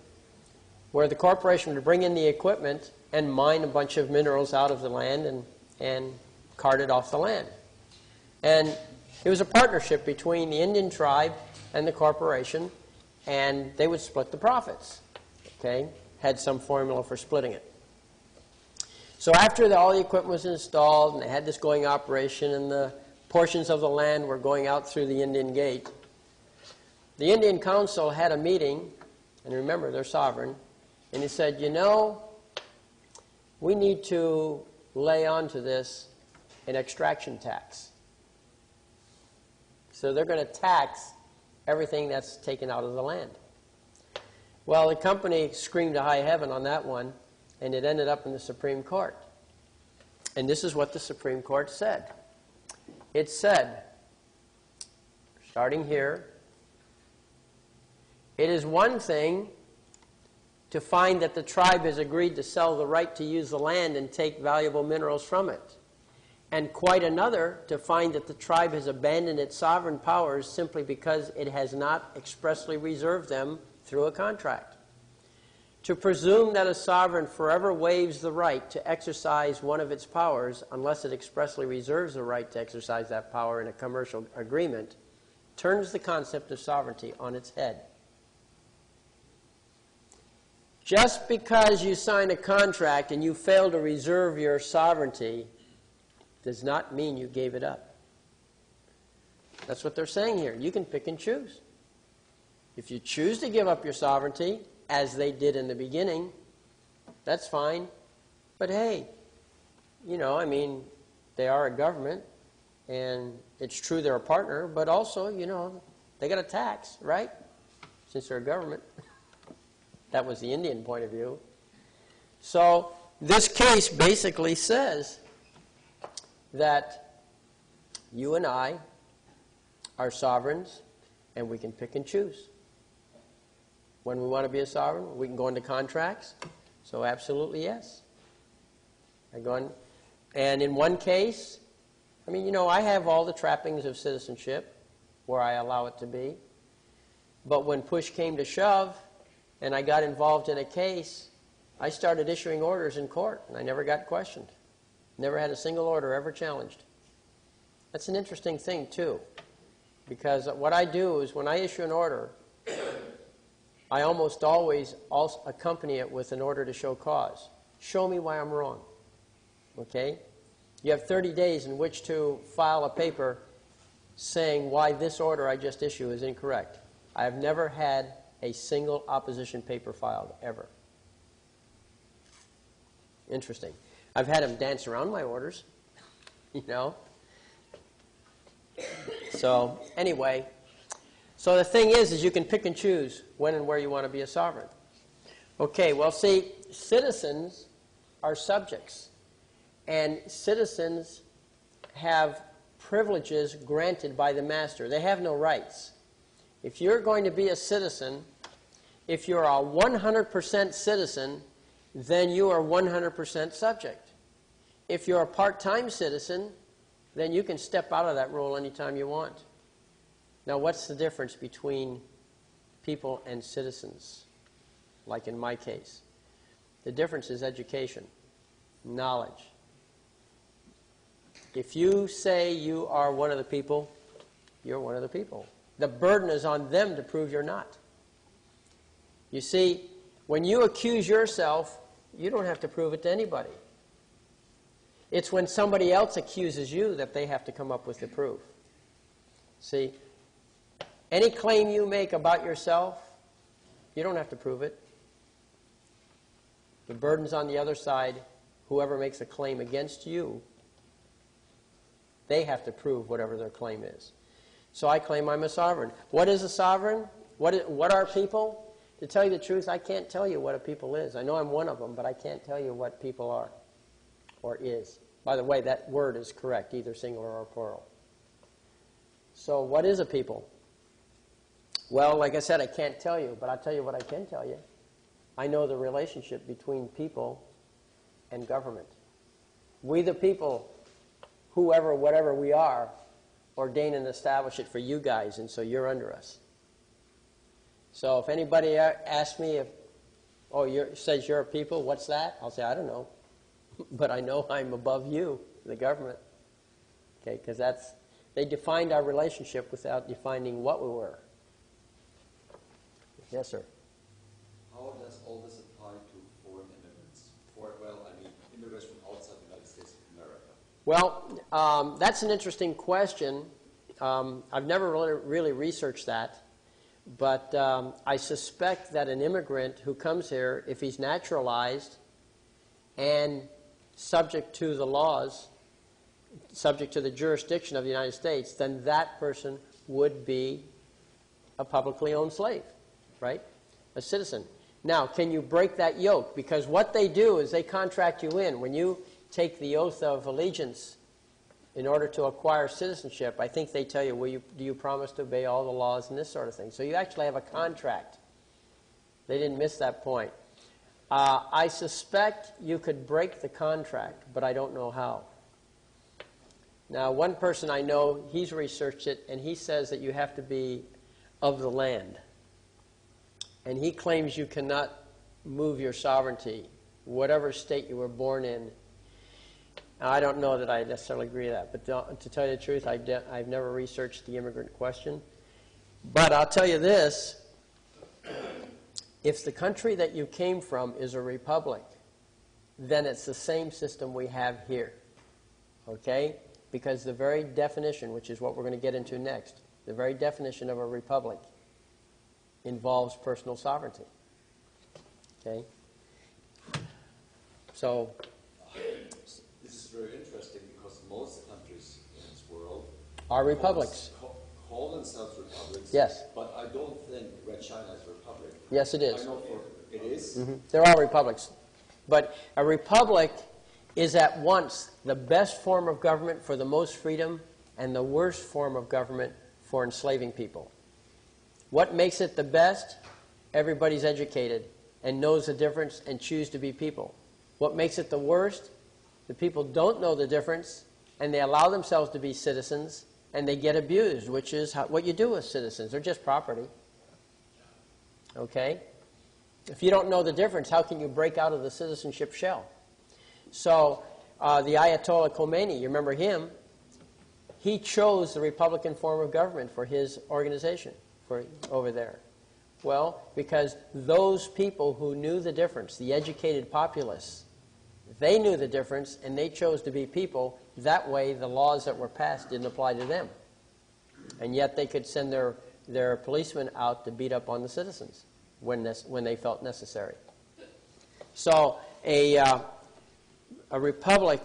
where the corporation would bring in the equipment and mine a bunch of minerals out of the land and, and cart it off the land. And it was a partnership between the Indian tribe and the corporation, and they would split the profits. Okay? Had some formula for splitting it. So after the, all the equipment was installed and they had this going operation and the portions of the land were going out through the Indian gate, the Indian Council had a meeting, and remember, they're sovereign, and he said, you know, we need to lay onto this an extraction tax. So they're going to tax everything that's taken out of the land. Well, the company screamed to high heaven on that one, and it ended up in the Supreme Court. And this is what the Supreme Court said. It said, starting here, it is one thing to find that the tribe has agreed to sell the right to use the land and take valuable minerals from it, and quite another to find that the tribe has abandoned its sovereign powers simply because it has not expressly reserved them through a contract. To presume that a sovereign forever waives the right to exercise one of its powers unless it expressly reserves the right to exercise that power in a commercial agreement turns the concept of sovereignty on its head. Just because you sign a contract and you fail to reserve your sovereignty does not mean you gave it up. That's what they're saying here. You can pick and choose. If you choose to give up your sovereignty, as they did in the beginning, that's fine. But hey, you know, I mean, they are a government, and it's true they're a partner, but also, you know, they got a tax, right? Since they're a government. That was the Indian point of view. So this case basically says that you and I are sovereigns, and we can pick and choose. When we want to be a sovereign, we can go into contracts. So absolutely, yes. I go in, and in one case, I mean, you know, I have all the trappings of citizenship where I allow it to be. But when push came to shove and I got involved in a case, I started issuing orders in court, and I never got questioned. Never had a single order ever challenged. That's an interesting thing, too, because what I do is when I issue an order, I almost always also accompany it with an order to show cause. Show me why I'm wrong, okay? You have thirty days in which to file a paper saying why this order I just issued is incorrect. I have never had a single opposition paper filed, ever. Interesting. I've had them dance around my orders, you know. So anyway, so the thing is, is you can pick and choose when and where you want to be a sovereign. Okay, well, see, citizens are subjects, and citizens have privileges granted by the master. They have no rights. If you're going to be a citizen, if you're a one hundred percent citizen, then you are one hundred percent subject. If you're a part-time citizen, then you can step out of that role anytime you want. Now, what's the difference between people and citizens, like in my case? The difference is education, knowledge. If you say you are one of the people, you're one of the people. The burden is on them to prove you're not. You see, when you accuse yourself, you don't have to prove it to anybody. It's when somebody else accuses you that they have to come up with the proof. See, any claim you make about yourself, you don't have to prove it. The burden's on the other side. Whoever makes a claim against you, they have to prove whatever their claim is. So I claim I'm a sovereign. What is a sovereign? What, is, what are people? To tell you the truth, I can't tell you what a people is. I know I'm one of them, but I can't tell you what people are or is. By the way, that word is correct, either singular or plural. So what is a people? Well, like I said, I can't tell you, but I'll tell you what I can tell you. I know the relationship between people and government. We the people, whoever, whatever we are, ordain and establish it for you guys, and so you're under us. So if anybody asks me if, oh, you're, says you're a people, what's that? I'll say, I don't know. But I know I'm above you, the government. Okay, because that's, they defined our relationship without defining what we were. Yes, sir. How does all this apply to foreign immigrants? For, well, I mean, immigrants from outside the United States of America. Well, um, that's an interesting question. Um, I've never really, really researched that. But um, I suspect that an immigrant who comes here, if he's naturalized and subject to the laws, subject to the jurisdiction of the United States, then that person would be a publicly owned slave, right? A citizen. Now, can you break that yoke? Because what they do is they contract you in. When you take the oath of allegiance in order to acquire citizenship, I think they tell you, will you, do you promise to obey all the laws and this sort of thing? So you actually have a contract. They didn't miss that point. Uh, I suspect you could break the contract, but I don't know how. Now, one person I know, he's researched it, and he says that you have to be of the land. And he claims you cannot move your sovereignty, whatever state you were born in. I don't know that I necessarily agree with that, but to tell you the truth, I've, I've never researched the immigrant question. But I'll tell you this. If the country that you came from is a republic, then it's the same system we have here, okay? Because the very definition, which is what we're going to get into next, the very definition of a republic involves personal sovereignty, okay? So... This is very are republics. Poland sells republics. Yes. But I don't think Red China is a republic. Yes, it is. I know for it is. Mm-hmm. They're all republics. But a republic is at once the best form of government for the most freedom and the worst form of government for enslaving people. What makes it the best? Everybody's educated and knows the difference and choose to be people. What makes it the worst? The people don't know the difference, and they allow themselves to be citizens, and they get abused, which is how, what you do with citizens. They're just property. Okay? If you don't know the difference, how can you break out of the citizenship shell? So uh, the Ayatollah Khomeini, you remember him, he chose the Republican form of government for his organization for, over there. Well, because those people who knew the difference, the educated populace, they knew the difference, and they chose to be people. That way, the laws that were passed didn't apply to them. And yet, they could send their, their policemen out to beat up on the citizens when, this, when they felt necessary. So a, uh, a republic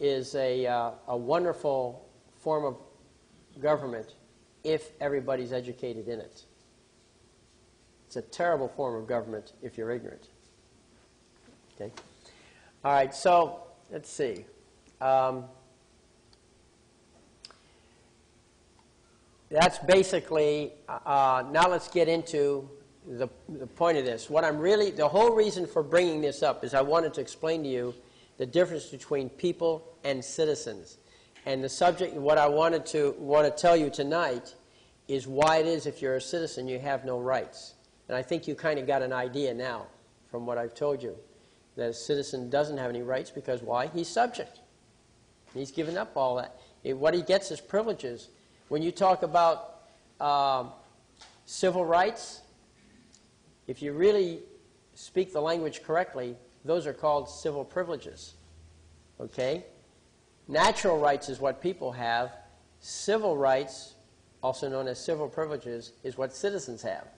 is a, uh, a wonderful form of government if everybody's educated in it. It's a terrible form of government if you're ignorant. Okay? All right, so let's see. Um, that's basically, uh, now let's get into the, the point of this. What I'm really, the whole reason for bringing this up is I wanted to explain to you the difference between people and citizens. And the subject, what I wanted to, want to tell you tonight is why it is if you're a citizen, you have no rights. And I think you kind of got an idea now from what I've told you. That a citizen doesn't have any rights because why? He's subject. He's given up all that. What he gets is privileges. When you talk about um, civil rights, if you really speak the language correctly, those are called civil privileges. Okay? Natural rights is what people have. Civil rights, also known as civil privileges, is what citizens have.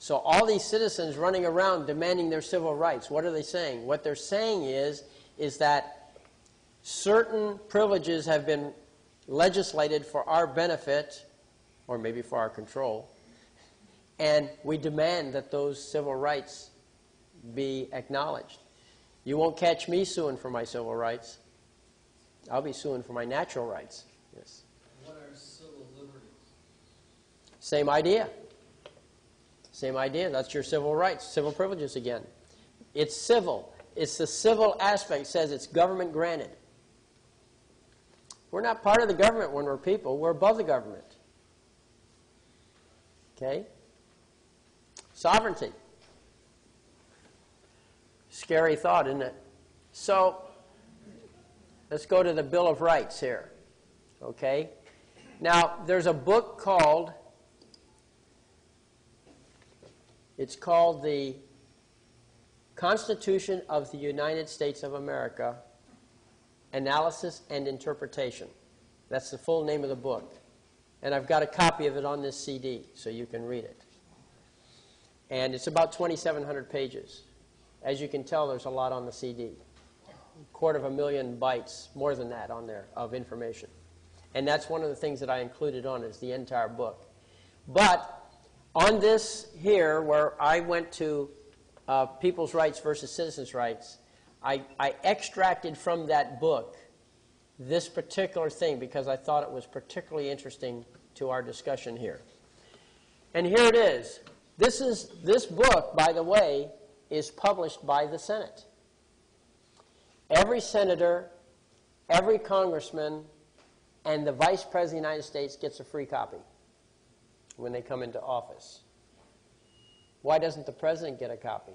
So all these citizens running around demanding their civil rights, what are they saying? What they're saying is, is that certain privileges have been legislated for our benefit, or maybe for our control, and we demand that those civil rights be acknowledged. You won't catch me suing for my civil rights. I'll be suing for my natural rights. Yes. What are civil liberties? Same idea. Same idea. That's your civil rights, civil privileges again. It's civil. It's the civil aspect. It says it's government granted. We're not part of the government when we're people. We're above the government. Okay? Sovereignty. Scary thought, isn't it? So let's go to the Bill of Rights here. Okay? Now, there's a book called... It's called the Constitution of the United States of America, Analysis and Interpretation. That's the full name of the book. And I've got a copy of it on this C D, so you can read it. And it's about twenty-seven hundred pages. As you can tell, there's a lot on the C D. A quarter of a million bytes, more than that on there, of information. And that's one of the things that I included on it, is the entire book. But on this here, where I went to uh, People's Rights versus Citizens' Rights, I, I extracted from that book this particular thing because I thought it was particularly interesting to our discussion here. And here it is. This, is, this book, by the way, is published by the Senate. Every senator, every congressman, and the Vice President of the United States gets a free copy when they come into office. Why doesn't the president get a copy?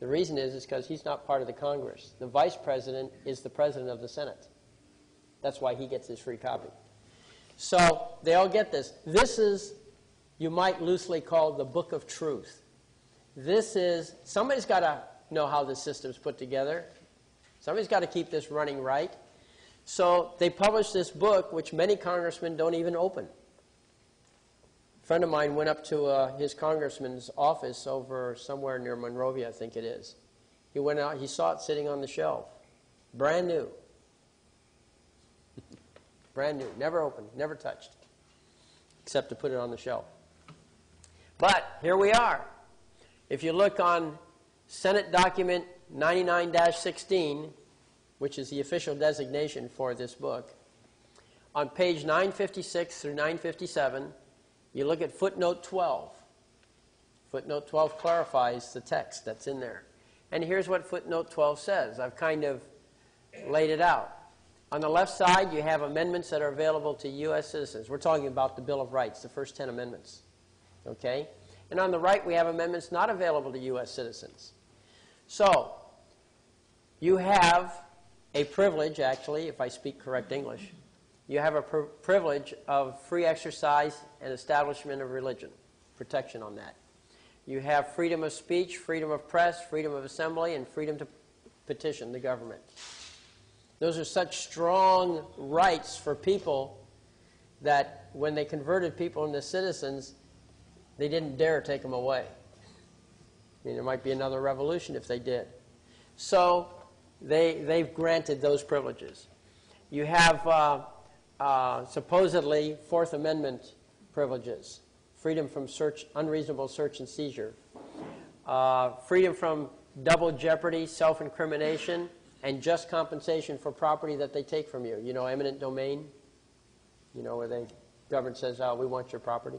The reason is is because he's not part of the Congress. The vice president is the president of the Senate. That's why he gets his free copy. So they all get this. This is, you might loosely call, the book of truth. This is, somebody's got to know how this system's put together. Somebody's got to keep this running right. So they publish this book, which many congressmen don't even open. A friend of mine went up to uh, his congressman's office over somewhere near Monrovia, I think it is. He went out, he saw it sitting on the shelf, brand new. brand new, never opened, never touched, except to put it on the shelf. But here we are. If you look on Senate document ninety-nine dash sixteen, which is the official designation for this book, on page nine fifty-six through nine fifty-seven, you look at footnote twelve. Footnote twelve clarifies the text that's in there. And here's what footnote twelve says. I've kind of laid it out. On the left side, you have amendments that are available to U S citizens. We're talking about the Bill of Rights, the first ten amendments. Okay? And on the right, we have amendments not available to U S citizens. So you have a privilege, actually, if I speak correct English, you have a pr privilege of free exercise and establishment of religion, protection on that. You have freedom of speech, freedom of press, freedom of assembly, and freedom to petition the government. Those are such strong rights for people that when they converted people into citizens, they didn't dare take them away. I mean, there might be another revolution if they did. So they, they've granted those privileges. You have uh, uh, supposedly Fourth Amendment privileges. Freedom from search, unreasonable search and seizure, uh, freedom from double jeopardy, self-incrimination, and just compensation for property that they take from you. You know, eminent domain, you know, where the government says, oh, we want your property.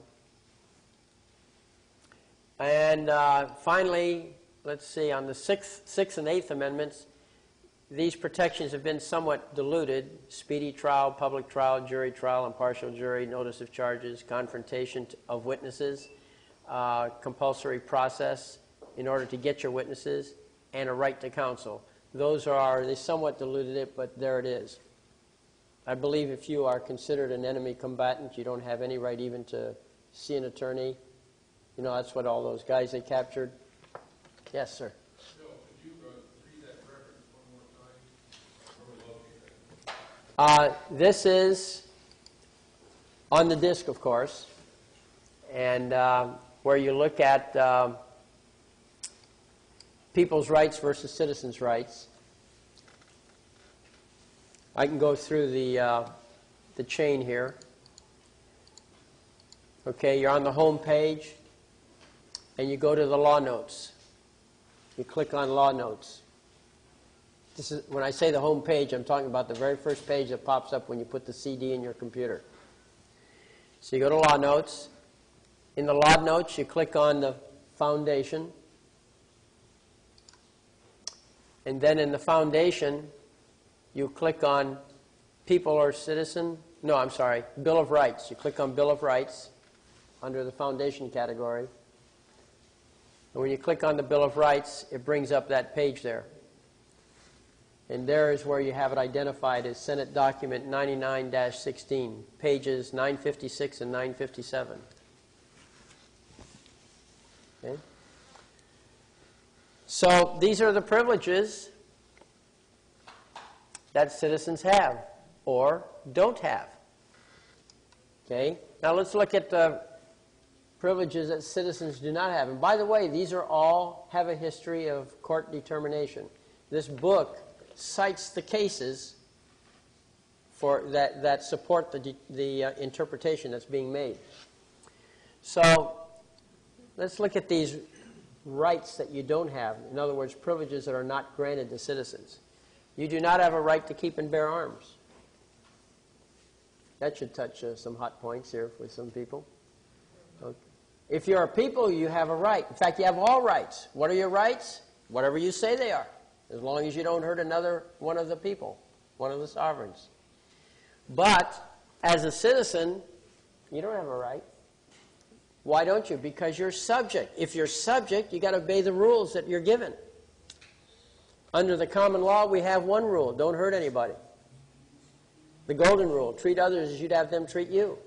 And uh, finally, let's see, on the Sixth, Sixth and Eighth Amendments, these protections have been somewhat diluted. Speedy trial, public trial, jury trial, impartial jury, notice of charges, confrontation of witnesses, uh, compulsory process in order to get your witnesses, and a right to counsel. Those are, they somewhat diluted it, but there it is. I believe if you are considered an enemy combatant, you don't have any right even to see an attorney. You know, that's what all those guys they captured. Yes, sir. Uh, this is on the disc, of course, and uh, where you look at uh, people's rights versus citizens' rights. I can go through the, uh, the chain here. Okay, you're on the home page, and you go to the law notes. You click on law notes. This is, when I say the home page, I'm talking about the very first page that pops up when you put the C D in your computer. So you go to Law Notes. In the Law Notes, you click on the Foundation. And then in the Foundation, you click on People or Citizen. No, I'm sorry, Bill of Rights. You click on Bill of Rights under the Foundation category. And when you click on the Bill of Rights, it brings up that page there. And there is where you have it identified as Senate document ninety-nine dash sixteen, pages nine fifty-six and nine fifty-seven. Okay. So these are the privileges that citizens have or don't have. Okay. Now let's look at the privileges that citizens do not have. And by the way, these are all have a history of court determination. This book cites the cases for that, that support the, the uh, interpretation that's being made. So let's look at these rights that you don't have. In other words, privileges that are not granted to citizens. You do not have a right to keep and bear arms. That should touch uh, some hot points here with some people. Okay. If you're a people, you have a right. In fact, you have all rights. What are your rights? Whatever you say they are, as long as you don't hurt another one of the people, one of the sovereigns. But as a citizen, you don't have a right. Why don't you? Because you're subject. If you're subject, you've got to obey the rules that you're given. Under the common law, we have one rule. Don't hurt anybody. The golden rule. Treat others as you'd have them treat you.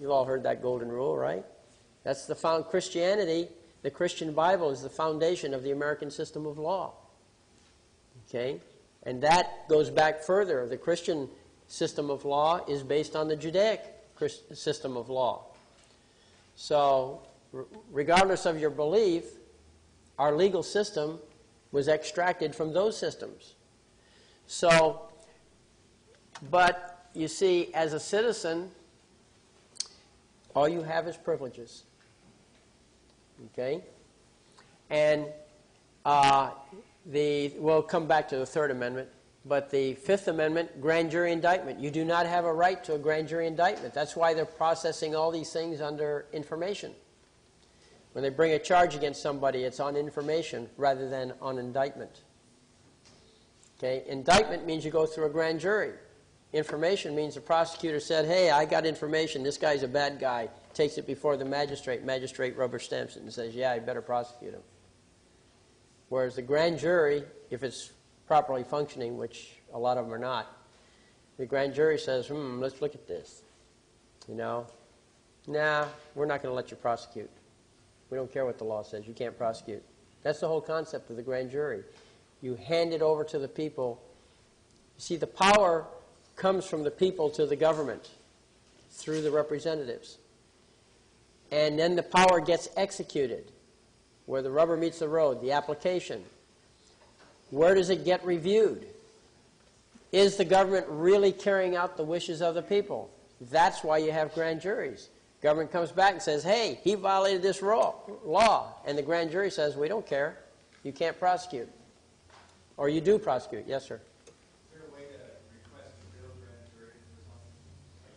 You've all heard that golden rule, right? That's the found Christianity. The Christian Bible is the foundation of the American system of law. Okay? And that goes back further. The Christian system of law is based on the Judaic Christ system of law. So, regardless of your belief, our legal system was extracted from those systems. So, but You see, as a citizen, all you have is privileges. Okay? And uh, the, we'll come back to the Third Amendment, but the Fifth Amendment, grand jury indictment. You do not have a right to a grand jury indictment. That's why they're processing all these things under information. When they bring a charge against somebody, it's on information rather than on indictment. Okay? Indictment means you go through a grand jury. Information means the prosecutor said, hey, I got information. This guy's a bad guy. Takes it before the magistrate. Magistrate rubber stamps it and says, yeah, I better prosecute him. Whereas the grand jury, if it's properly functioning, which a lot of them are not, the grand jury says, hmm, let's look at this. You know, nah, we're not going to let you prosecute. We don't care what the law says. You can't prosecute. That's the whole concept of the grand jury. You hand it over to the people. You see, the power comes from the people to the government through the representatives. And then the power gets executed, where the rubber meets the road, the application. Where does it get reviewed? Is the government really carrying out the wishes of the people? That's why you have grand juries. Government comes back and says, hey, he violated this law. And the grand jury says, we don't care. You can't prosecute. Or you do prosecute. Yes, sir? Is there a way to request a bill grand jury for something like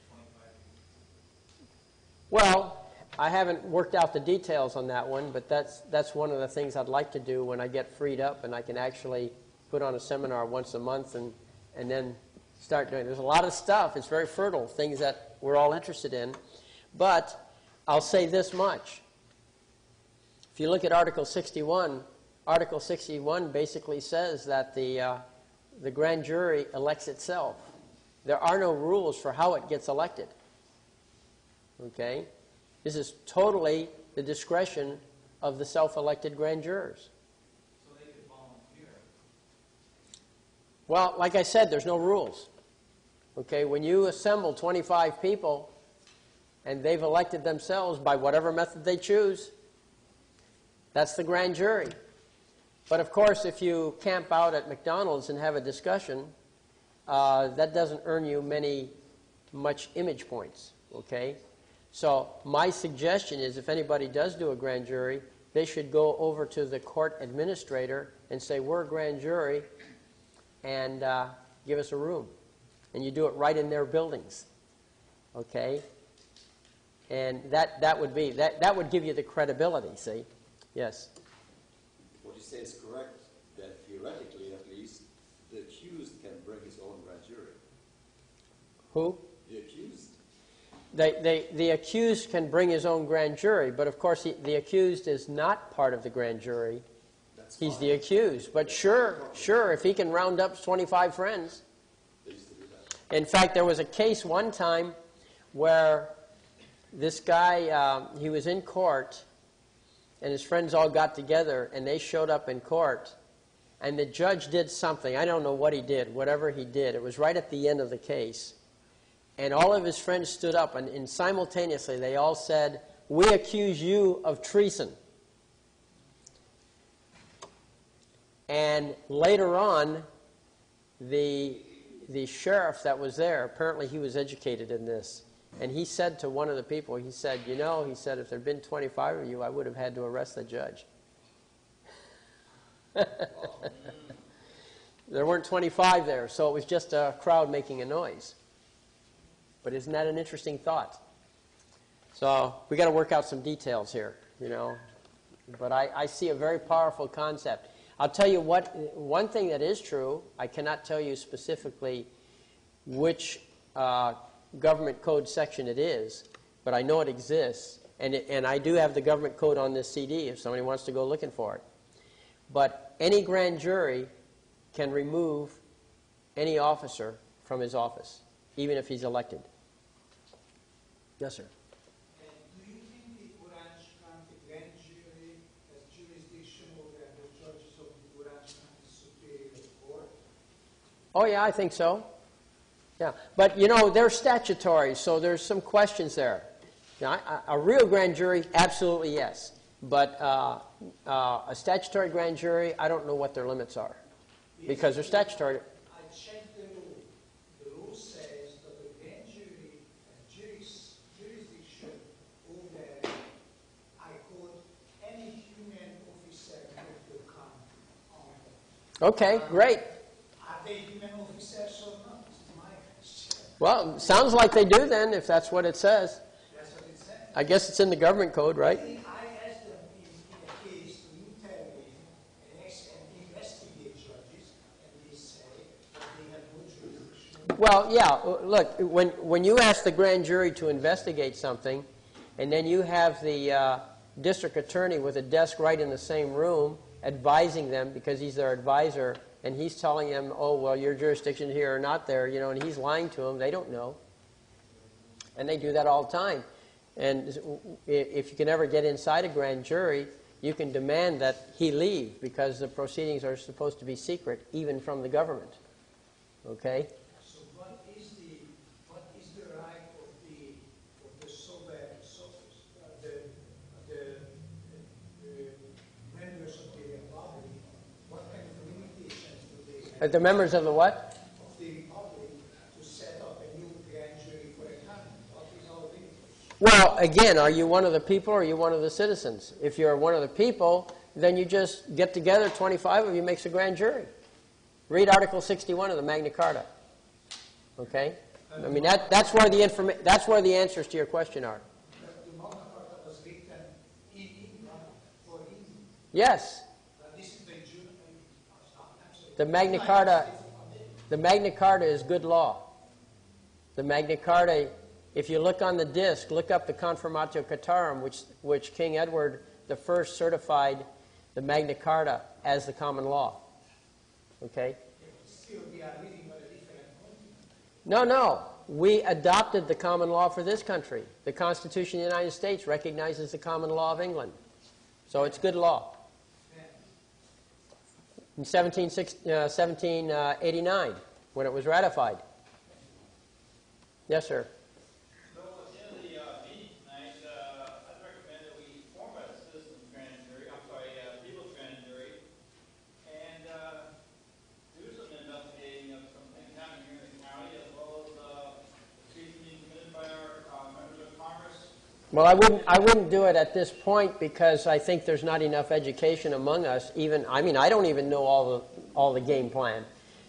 twenty-five years? Well, I haven't worked out the details on that one, but that's, that's one of the things I'd like to do when I get freed up and I can actually put on a seminar once a month and, and then start doing it. There's a lot of stuff. It's very fertile, things that we're all interested in. But I'll say this much. If you look at Article sixty-one, Article sixty-one basically says that the, uh, the grand jury elects itself. There are no rules for how it gets elected. Okay? This is totally the discretion of the self-elected grand jurors. So they could volunteer? Well, like I said, there's no rules. Okay? When you assemble twenty-five people, and they've elected themselves by whatever method they choose. That's the grand jury. But of course, if you camp out at McDonald's and have a discussion, uh, that doesn't earn you many, much image points, okay? So my suggestion is if anybody does do a grand jury, they should go over to the court administrator and say, we're a grand jury, and uh, give us a room. And you do it right in their buildings, okay? And that, that would be, that, that would give you the credibility, see? Yes? What you say is correct, that theoretically, at least, the accused can bring his own grand jury. Who? The accused. They, they, the accused can bring his own grand jury, but of course, he, the accused is not part of the grand jury. That's He's fine. the accused. But That's sure, sure, if he can round up twenty-five friends. They used to do that. In fact, there was a case one time where this guy, uh, he was in court, and his friends all got together, and they showed up in court, and the judge did something. I don't know what he did, whatever he did. It was right at the end of the case. And all of his friends stood up, and, and simultaneously they all said, we accuse you of treason. And later on, the, the sheriff that was there, apparently he was educated in this, and he said to one of the people, he said, you know, he said, if there had been twenty-five of you, I would have had to arrest the judge. There weren't twenty-five there, so it was just a crowd making a noise. But isn't that an interesting thought? So we've got to work out some details here, you know. But I, I see a very powerful concept. I'll tell you what, one thing that is true, I cannot tell you specifically which uh, government code section it is, but I know it exists, and, it, and I do have the government code on this C D if somebody wants to go looking for it. But any grand jury can remove any officer from his office, even if he's elected. Yes, sir? Uh, do you think the Orange County grand jury has jurisdiction over the judges of the Orange County Superior Court? Oh, yeah, I think so. Yeah, but you know, they're statutory, so there's some questions there. Now, a, a real grand jury, absolutely yes. But uh, uh, a statutory grand jury, I don't know what their limits are because they're statutory. I checked the rule. The rule says that the Okay, great. Are they mentally successful or not? Well, sounds like they do then, if that's what it says. That's what it says. I guess it's in the government code, right? Well, yeah, look, when, when you ask the grand jury to investigate something, and then you have the uh, district attorney with a desk right in the same room advising them because he's their advisor, and he's telling them, oh, well, your jurisdiction here or not there, you know, and he's lying to them. They don't know. And they do that all the time. And if you can ever get inside a grand jury, you can demand that he leave because the proceedings are supposed to be secret, even from the government. Okay? The members of the what? Of the Republic to set up a new grand jury for a country. What is our limit? Well, again, are you one of the people or are you one of the citizens? If you're one of the people, then you just get together, twenty-five of you makes a grand jury. Read Article sixty-one of the Magna Carta. Okay? I mean, that, that's, where the informa that's where the answers to your question are. The Magna Carta was written in England for England. Yes. The Magna Carta, the Magna Carta is good law. The Magna Carta, if you look on the disc, look up the Confirmatio Catarum, which, which King Edward the First certified the Magna Carta as the common law. Okay? No, no. We adopted the common law for this country. The Constitution of the United States recognizes the common law of England. So it's good law. In seventeen eighty-nine, when it was ratified. Yes, sir. So in the uh, meeting tonight, uh, I'd recommend that we form a citizens' grand jury. I'm sorry, uh, people's grand jury, and uh, do some investigating of some things happening here in the county, as well as proceedings uh, being committed by our uh, members of Congress. Well, I wouldn't. I wouldn't do it at this point because I think there's not enough education among us. Even I mean, I don't even know all the all the game plan.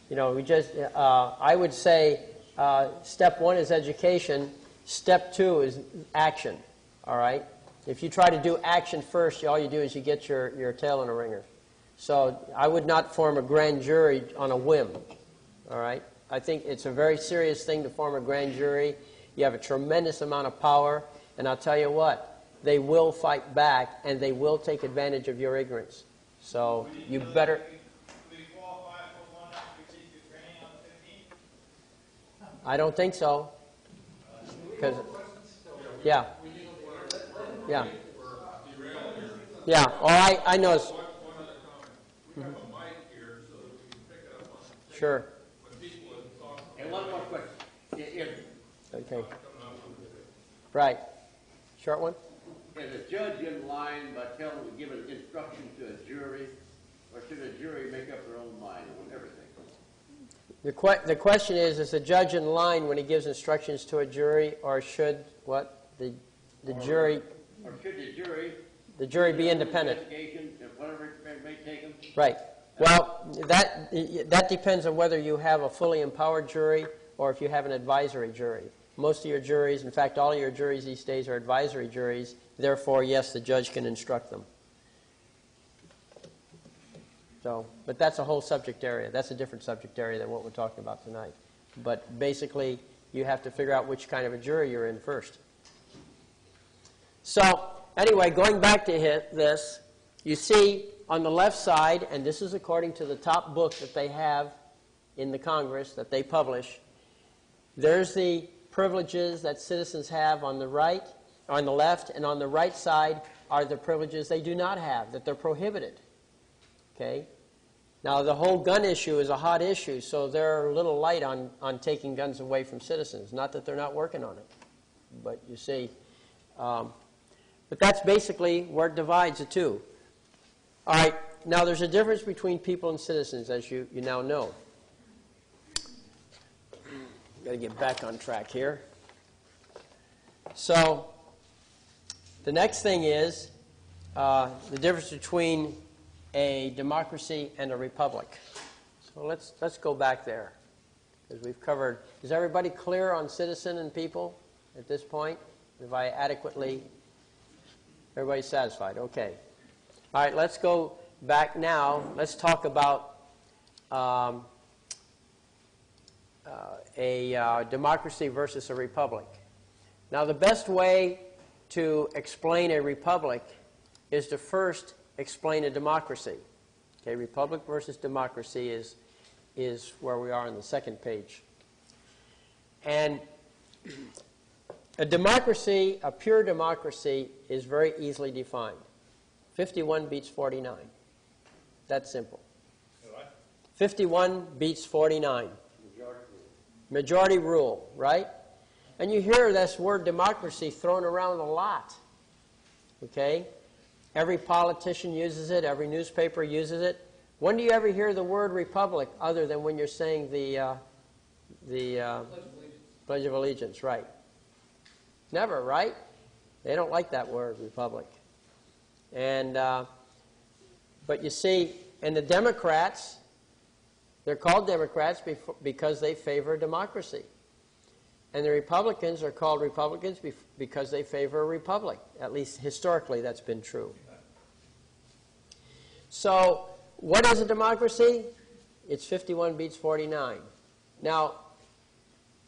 You know, we just. Uh, I would say uh, step one is education. Step two is action. All right. If you try to do action first, all you do is you get your your tail in a ringer. So I would not form a grand jury on a whim. All right. I think it's a very serious thing to form a grand jury. You have a tremendous amount of power. And I'll tell you what, they will fight back, and they will take advantage of your ignorance. So you better... I don't think so. Because, yeah. Yeah. Yeah. All I, I know is... Sure. And one more question. Okay. Right. Short one? Is a judge in line by telling them to give an instruction to a jury, or should a jury make up their own mind on everything? The, que the question is, is a judge in line when he gives instructions to a jury, or should what? The, the or, jury... Or should the jury... The jury be independent. Whatever it may take them? Right. Well, that, that depends on whether you have a fully empowered jury or if you have an advisory jury. Most of your juries, in fact, all of your juries these days are advisory juries. Therefore, yes, the judge can instruct them. So, but that's a whole subject area. That's a different subject area than what we're talking about tonight. But basically, you have to figure out which kind of a jury you're in first. So, anyway, going back to hit this, you see on the left side, and this is according to the top book that they have in the Congress that they publish, there's the privileges that citizens have on the right, on the left, and on the right side are the privileges they do not have, that they're prohibited. Okay? Now, the whole gun issue is a hot issue, so they're a little light on, on taking guns away from citizens. Not that they're not working on it, but you see. Um, but that's basically where it divides the two. All right. Now, there's a difference between people and citizens, as you, you now know. Got to get back on track here. So the next thing is uh, the difference between a democracy and a republic. So let's, let's go back there, because we've covered. Is everybody clear on citizen and people at this point? Have I adequately? Everybody's satisfied? Okay. All right, let's go back now. Let's talk about um, uh, a uh, democracy versus a republic. Now, the best way to explain a republic is to first explain a democracy. Okay, republic versus democracy is, is where we are on the second page. And a democracy, a pure democracy, is very easily defined. fifty-one beats forty-nine. That's simple. fifty-one beats forty-nine. Majority rule. Majority rule, right? And you hear this word democracy thrown around a lot. Okay? Every politician uses it. Every newspaper uses it. When do you ever hear the word republic other than when you're saying the, uh, the uh, Pledge of Allegiance. Pledge of Allegiance, right? Never, right? They don't like that word, republic. And, uh, but you see, and the Democrats, they're called Democrats because they favor democracy. And the Republicans are called Republicans because they favor a republic. At least historically, that's been true. So what is a democracy? It's fifty-one beats forty-nine. Now,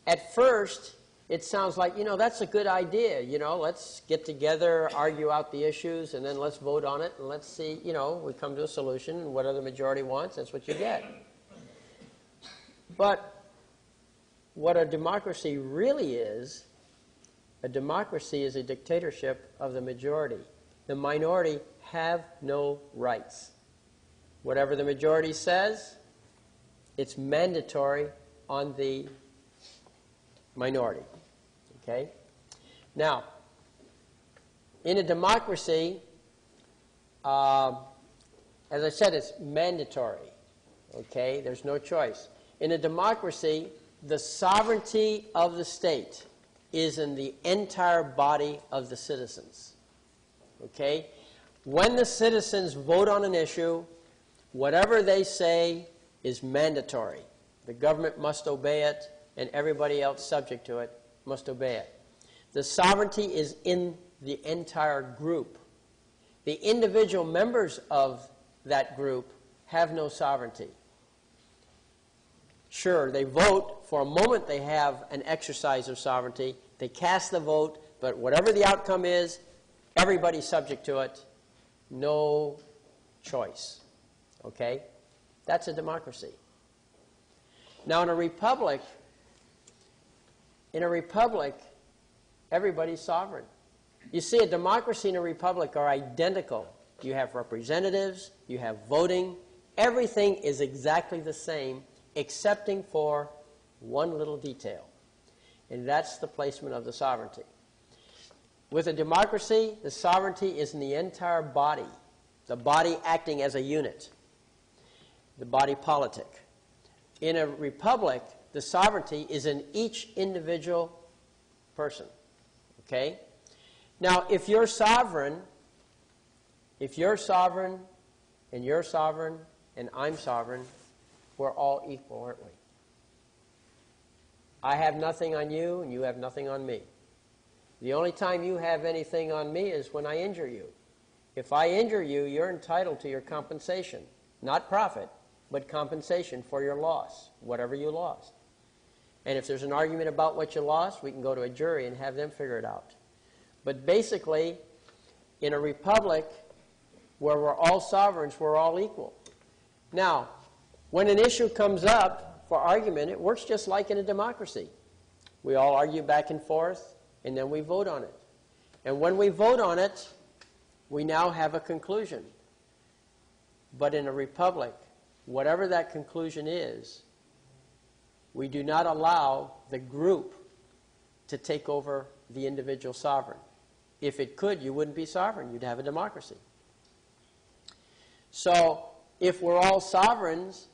at first, it sounds like, you know, that's a good idea. You know, let's get together, argue out the issues, and then let's vote on it, and let's see, you know, we come to a solution, and whatever the majority wants, that's what you get. But what a democracy really is, a democracy is a dictatorship of the majority. The minority have no rights. Whatever the majority says, it's mandatory on the minority. Okay? Now, in a democracy, uh, as I said, it's mandatory. Okay? There's no choice. In a democracy, the sovereignty of the state is in the entire body of the citizens. Okay? When the citizens vote on an issue, whatever they say is mandatory. The government must obey it, and everybody else subject to it must obey it. The sovereignty is in the entire group. The individual members of that group have no sovereignty. Sure, they vote. For a moment, they have an exercise of sovereignty. They cast the vote, but whatever the outcome is, everybody's subject to it. No choice. Okay? That's a democracy. Now, in a republic, in a republic, everybody's sovereign. You see, a democracy and a republic are identical. You have representatives. You have voting. Everything is exactly the same, excepting for one little detail, and that's the placement of the sovereignty. With a democracy, the sovereignty is in the entire body, the body acting as a unit, the body politic. In a republic, the sovereignty is in each individual person. Okay? Now, if you're sovereign, if you're sovereign, and you're sovereign, and I'm sovereign, we're all equal, aren't we? I have nothing on you, and you have nothing on me. The only time you have anything on me is when I injure you. If I injure you, you're entitled to your compensation. Not profit, but compensation for your loss, whatever you lost. And if there's an argument about what you lost, we can go to a jury and have them figure it out. But basically, in a republic where we're all sovereigns, we're all equal. Now, when an issue comes up for argument, it works just like in a democracy. We all argue back and forth, and then we vote on it. And when we vote on it, we now have a conclusion. But in a republic, whatever that conclusion is, we do not allow the group to take over the individual sovereign. If it could, you wouldn't be sovereign. You'd have a democracy. So if we're all sovereigns,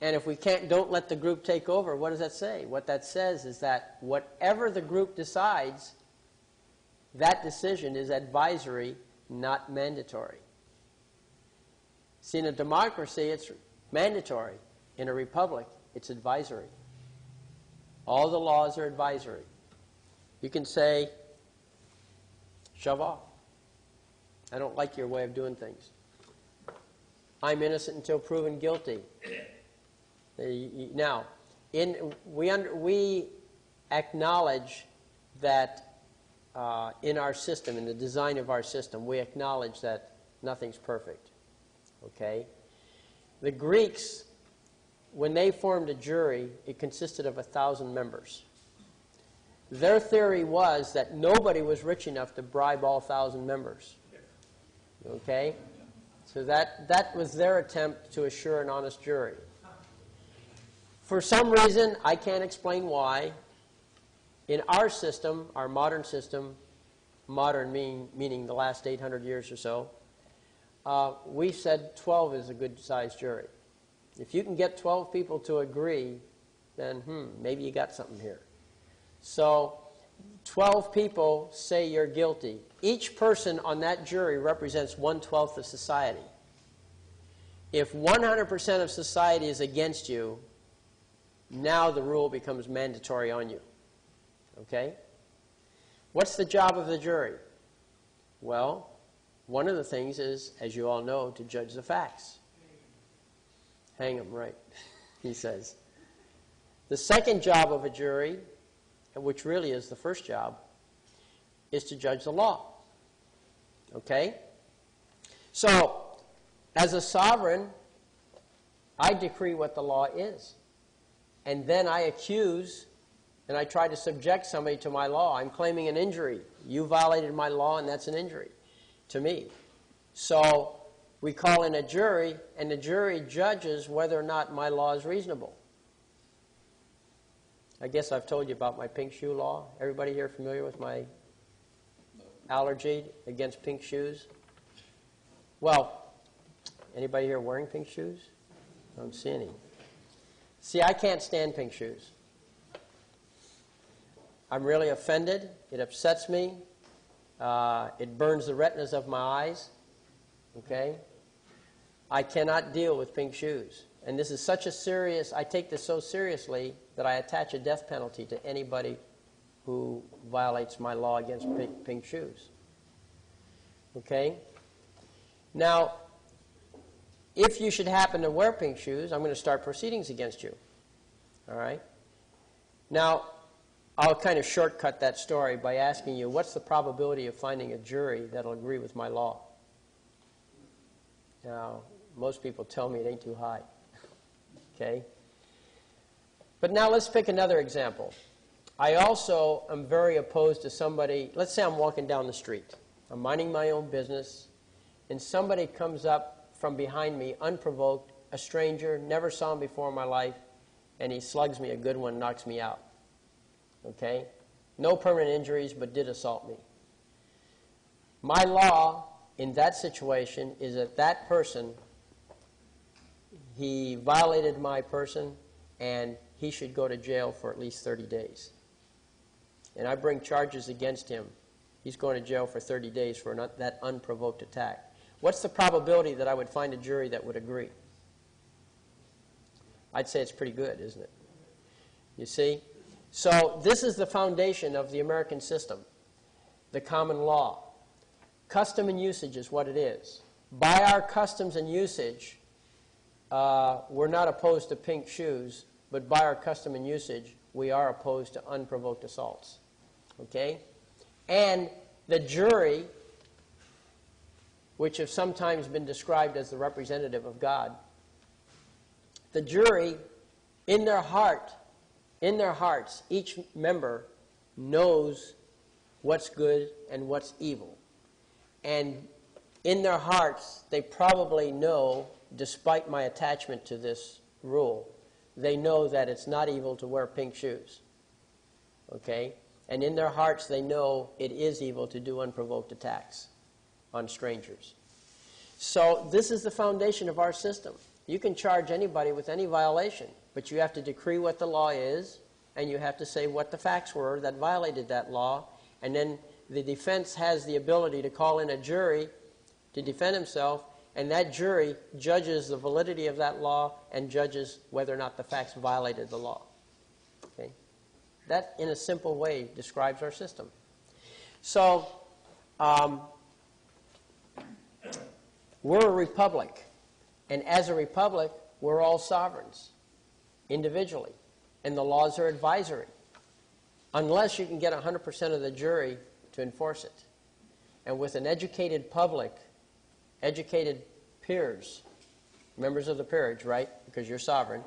and if we can't, don't let the group take over, what does that say? What that says is that whatever the group decides, that decision is advisory, not mandatory. See, in a democracy, it's mandatory. In a republic, it's advisory. All the laws are advisory. You can say, shove off. I don't like your way of doing things. I'm innocent until proven guilty. Now, in, we, under, we acknowledge that uh, in our system, in the design of our system, we acknowledge that nothing's perfect. Okay? The Greeks, when they formed a jury, it consisted of a thousand members. Their theory was that nobody was rich enough to bribe all thousand members. Okay? So that, that was their attempt to assure an honest jury. For some reason, I can't explain why, in our system, our modern system, modern mean, meaning the last eight hundred years or so, uh, we said twelve is a good-sized jury. If you can get twelve people to agree, then hmm, maybe you got something here. So twelve people say you're guilty. Each person on that jury represents one twelfth of society. If one hundred percent of society is against you, now the rule becomes mandatory on you. Okay? What's the job of the jury? Well, one of the things is, as you all know, to judge the facts. Hang 'em, right, he says. The second job of a jury, which really is the first job, is to judge the law. Okay? So, as a sovereign, I decree what the law is. And then I accuse and I try to subject somebody to my law. I'm claiming an injury. You violated my law, and that's an injury to me. So we call in a jury, and the jury judges whether or not my law is reasonable. I guess I've told you about my pink shoe law. Everybody here familiar with my allergy against pink shoes? Well, anybody here wearing pink shoes? I don't see any. See, I can't stand pink shoes. I'm really offended. It upsets me. Uh, it burns the retinas of my eyes. Okay? I cannot deal with pink shoes. And this is such a serious, I take this so seriously that I attach a death penalty to anybody who violates my law against pink, pink shoes. Okay? Now, if you should happen to wear pink shoes, I'm going to start proceedings against you. All right? Now, I'll kind of shortcut that story by asking you, what's the probability of finding a jury that'll agree with my law? Now, most people tell me it ain't too high. Okay? But now let's pick another example. I also am very opposed to somebody, let's say I'm walking down the street. I'm minding my own business, and somebody comes up from behind me, unprovoked, a stranger, never saw him before in my life, and he slugs me a good one, knocks me out. Okay? No permanent injuries, but did assault me. My law in that situation is that that person, he violated my person, and he should go to jail for at least thirty days. And I bring charges against him. He's going to jail for thirty days for not that unprovoked attack. What's the probability that I would find a jury that would agree? I'd say it's pretty good, isn't it? You see? So this is the foundation of the American system, the common law. Custom and usage is what it is. By our customs and usage, uh, we're not opposed to pink shoes, but by our custom and usage, we are opposed to unprovoked assaults. Okay? And the jury, which have sometimes been described as the representative of God, the jury, in their heart, in their hearts, each member knows what's good and what's evil. And in their hearts, they probably know, despite my attachment to this rule, they know that it's not evil to wear pink shoes. Okay? And in their hearts, they know it is evil to do unprovoked attacks on strangers. So this is the foundation of our system. You can charge anybody with any violation. But you have to decree what the law is, and you have to say what the facts were that violated that law. And then the defense has the ability to call in a jury to defend himself, and that jury judges the validity of that law and judges whether or not the facts violated the law. Okay? That, in a simple way, describes our system. So um, we're a republic, and as a republic, we're all sovereigns individually, and the laws are advisory, unless you can get one hundred percent of the jury to enforce it. And with an educated public, educated peers, members of the peerage, right, because you're sovereign,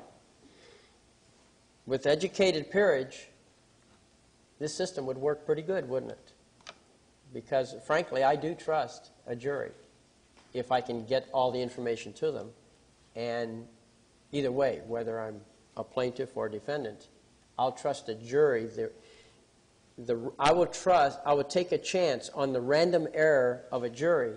with educated peerage, this system would work pretty good, wouldn't it? Because, frankly, I do trust a jury if I can get all the information to them. And either way, whether I'm a plaintiff or a defendant, I'll trust a jury. The, the, I will trust, I would take a chance on the random error of a jury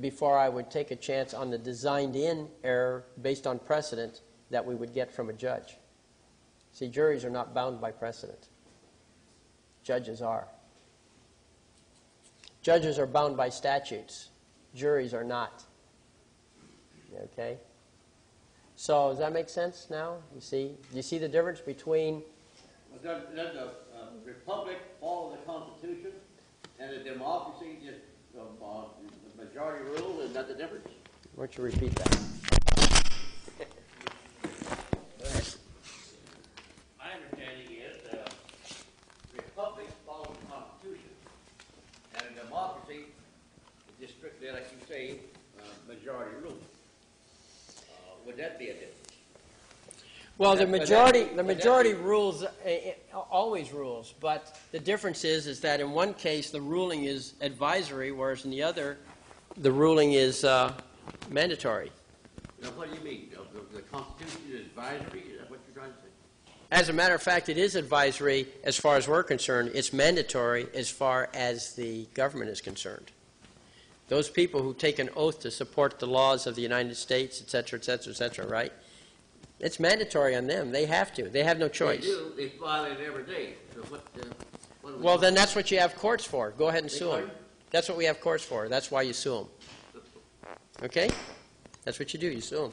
before I would take a chance on the designed-in error based on precedent that we would get from a judge. See, juries are not bound by precedent. Judges are. Judges are bound by statutes. Juries are not. Okay? So does that make sense now? You see, you see the difference between... Does the uh, republic follow the Constitution and the democracy just uh, uh, the majority rule? Is that the difference? Why don't you repeat that? My understanding is the uh, republic follows the Constitution and a democracy is just strictly, like you say, uh, majority rule. Would that be a difference? Well, the majority, the majority rules, it always rules, but the difference is, is that in one case the ruling is advisory, whereas in the other, the ruling is uh, mandatory. Now, what do you mean? The, the Constitution is advisory? Is that what you're trying to say? As a matter of fact, it is advisory as far as we're concerned. It's mandatory as far as the government is concerned. Those people who take an oath to support the laws of the United States, et cetera, et cetera, et cetera, right? It's mandatory on them. They have to. They have no choice. They do. They violate it every day. So what, uh, what do we well, do? Then that's what you have courts for. Go ahead and they sue them. That's what we have courts for. That's why you sue them. Okay? That's what you do. You sue them.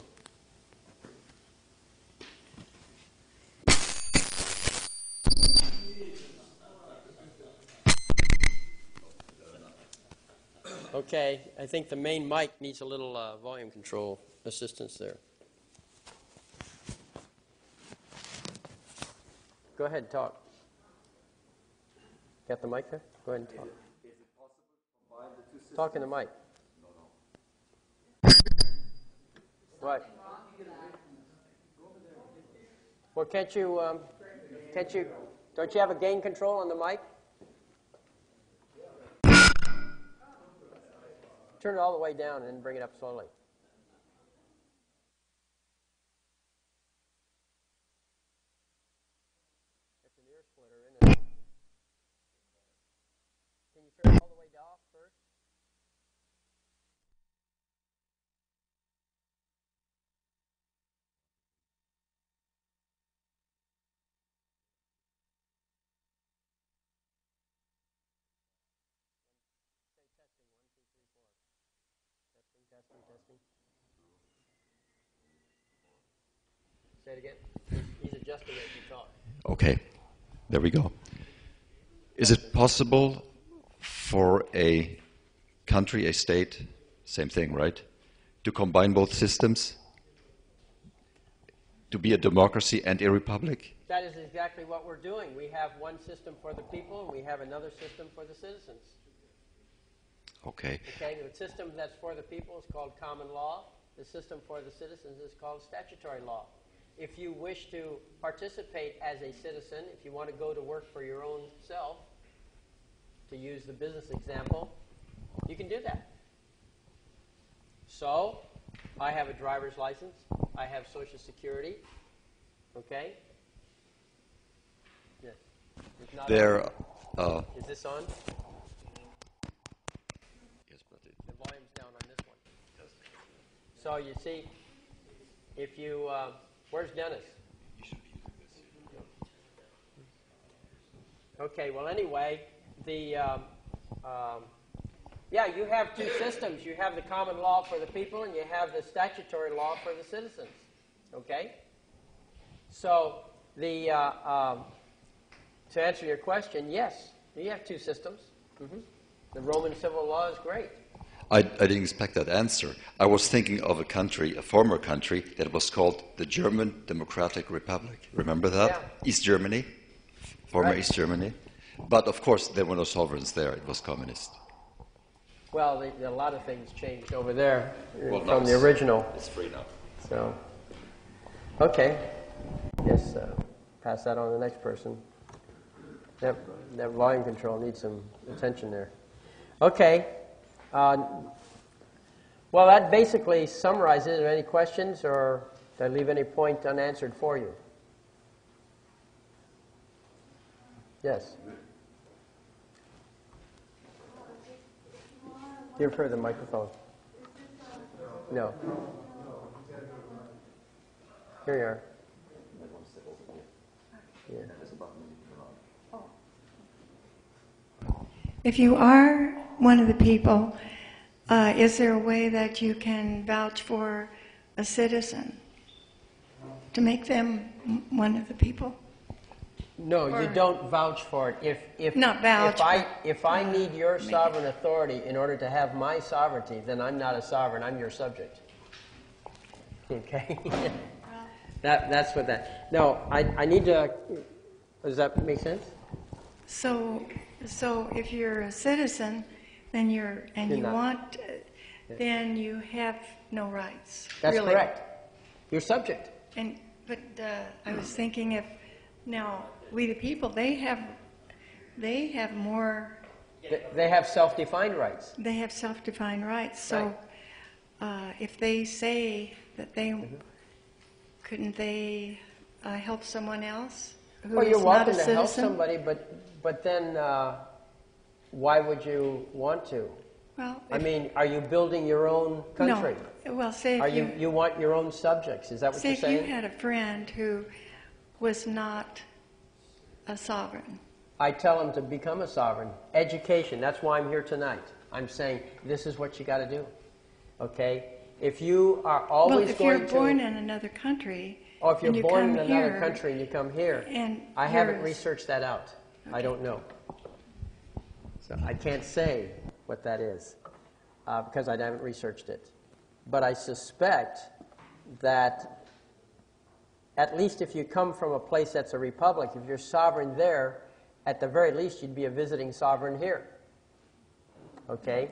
Okay, I think the main mic needs a little uh, volume control assistance there. Go ahead and talk. Got the mic there? Go ahead and talk. Is it, is it possible to combine the two systems? Talk in the mic. No, no. What? Well, can't you, um, can't you, don't you have a gain control on the mic? Turn it all the way down and then bring it up slowly. It's an ear splitter, isn't it? Can you turn it all the way off first? Say it again. He's adjusting it as you talk. Okay, there we go. Is it possible for a country, a state, same thing, right, to combine both systems, to be a democracy and a republic? That is exactly what we're doing. We have one system for the people, we have another system for the citizens. Okay. Okay, the system that's for the people is called common law. The system for the citizens is called statutory law. If you wish to participate as a citizen, if you want to go to work for your own self, to use the business example, you can do that. So, I have a driver's license. I have Social Security. Okay? Yes. It's not there. Uh, is this on? So you see, if you, uh, where's Dennis? Okay, well anyway, the, um, um, Yeah, you have two systems. You have the common law for the people, and you have the statutory law for the citizens. Okay? So the uh, um, to answer your question, yes, you have two systems. Mm-hmm. The Roman civil law is great. I, I didn't expect that answer. I was thinking of a country, a former country, that was called the German Democratic Republic. Remember that? Yeah. East Germany, former right. East Germany. But of course, there were no sovereigns there. It was communist. Well, the, the, a lot of things changed over there well, from the original. It's free now. So, okay. Yes, uh, pass that on to the next person. That, that volume control needs some attention there. Okay. Uh, well, that basically summarizes it. Any questions, or did I leave any point unanswered for you? Yes. You're for the microphone. No. Here you are. Yeah. If you are one of the people, uh, is there a way that you can vouch for a citizen to make them one of the people? No, or you don't vouch for it. If if not vouch, if I if I need your sovereign authority in order to have my sovereignty, then I'm not a sovereign. I'm your subject. Okay. that that's what that. No, I I need to. Does that make sense? So. So if you're a citizen, then you're and you're you not. want, uh, yeah. then you have no rights. That's really. correct. You're subject. And but uh, I was thinking if now we the people they have, they have more. They, they have self-defined rights. They have self-defined rights. So right. uh, if they say that they, mm-hmm. couldn't they uh, help someone else? Who well, you're welcome to help somebody, but but then uh, why would you want to? Well, I mean, are you building your own country? No. Well, say are if you, you you want your own subjects? Is that what say you're saying? Say if you had a friend who was not a sovereign. I tell him to become a sovereign. Education. That's why I'm here tonight. I'm saying this is what you got to do. Okay. If you are always well, if going you're born to, in another country. Or if you're you born in another here, country and you come here, and I haven't researched that out. Okay. I don't know. So I can't say what that is uh, because I haven't researched it. But I suspect that at least if you come from a place that's a republic, if you're sovereign there, at the very least you'd be a visiting sovereign here. Okay?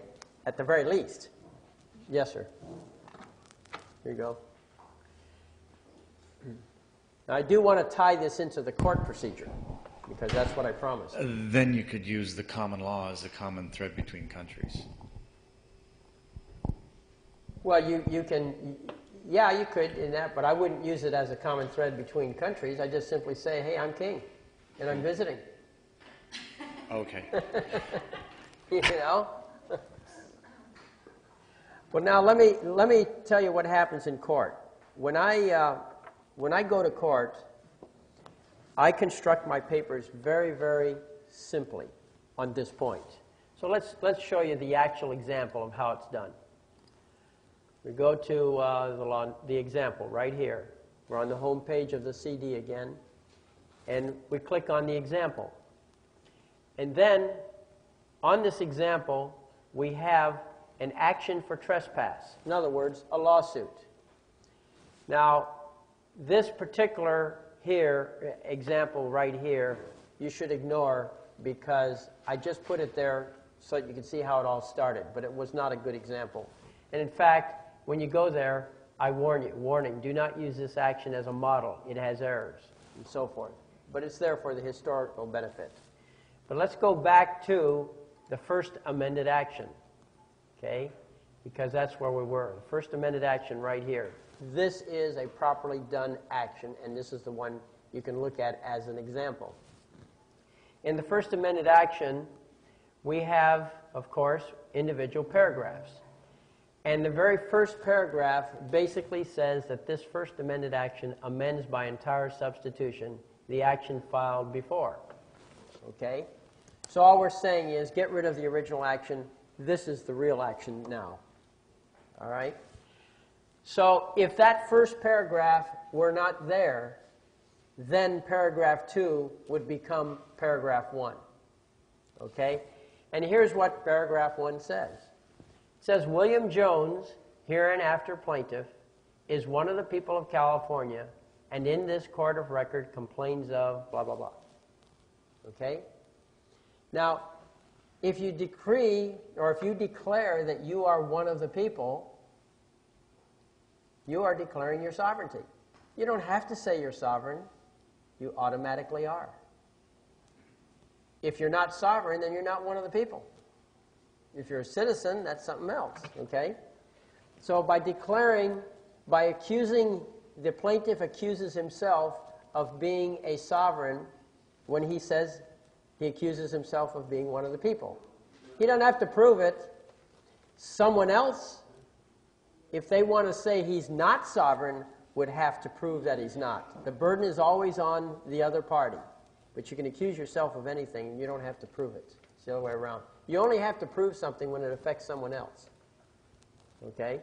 At the very least. Yes, sir. Here you go. Now, I do want to tie this into the court procedure, because that's what I promised. Uh, then you could use the common law as a common thread between countries. Well, you, you can, yeah, you could in that, but I wouldn't use it as a common thread between countries. I just simply say, hey, I'm king, and I'm visiting. Okay. You know? Well, now, let me, let me tell you what happens in court. When I... Uh, When I go to court, I construct my papers very, very simply on this point. So let's, let's show you the actual example of how it's done. We go to uh, the, law, the example right here. We're on the home page of the C D again, and we click on the example. And then, on this example, we have an action for trespass. In other words, a lawsuit. Now, this particular here example right here, you should ignore because I just put it there so that you can see how it all started, but it was not a good example. And in fact, when you go there, I warn you, warning, do not use this action as a model. It has errors and so forth, but it's there for the historical benefit. But let's go back to the first amended action, okay? Because that's where we were. The first amended action right here. This is a properly done action, and this is the one you can look at as an example. In the first amended action, we have, of course, individual paragraphs. And the very first paragraph basically says that this first amended action amends by entire substitution the action filed before. Okay? So all we're saying is get rid of the original action This is the real action now. All right? So if that first paragraph were not there, then paragraph two would become paragraph one. Okay? And here's what paragraph one says. It says, William Jones, hereinafter plaintiff, is one of the people of California, and in this court of record complains of blah, blah, blah. Okay? Now, if you decree, or if you declare that you are one of the people, you are declaring your sovereignty. You don't have to say you're sovereign. You automatically are. If you're not sovereign, then you're not one of the people. If you're a citizen, that's something else, okay? So by declaring, by accusing, the plaintiff accuses himself of being a sovereign when he says he accuses himself of being one of the people. He doesn't have to prove it. Someone else, if they want to say he's not sovereign, would have to prove that he's not. The burden is always on the other party. But you can accuse yourself of anything, and you don't have to prove it. It's the other way around. You only have to prove something when it affects someone else. Okay?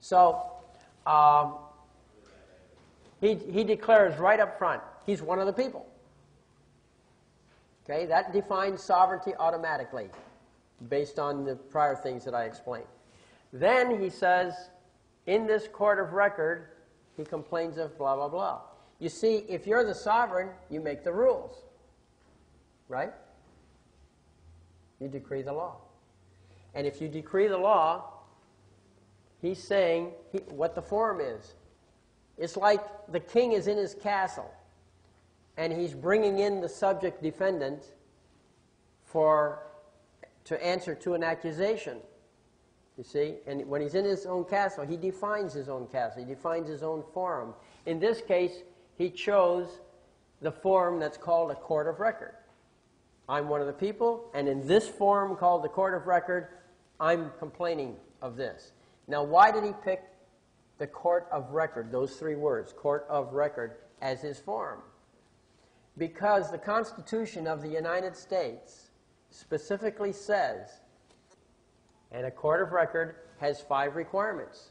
So, um, he, he declares right up front, he's one of the people. Okay? That defines sovereignty automatically, based on the prior things that I explained. Then he says, in this court of record, he complains of blah, blah, blah. You see, if you're the sovereign, you make the rules, right? You decree the law. And if you decree the law, he's saying he, what the forum is. It's like the king is in his castle, and he's bringing in the subject defendant for, to answer to an accusation. You see? And when he's in his own castle, he defines his own castle. He defines his own forum. In this case, he chose the forum that's called a court of record. I'm one of the people, and in this forum called the court of record, I'm complaining of this. Now, why did he pick the court of record, those three words, court of record, as his forum? Because the Constitution of the United States specifically says, and a court of record has five requirements.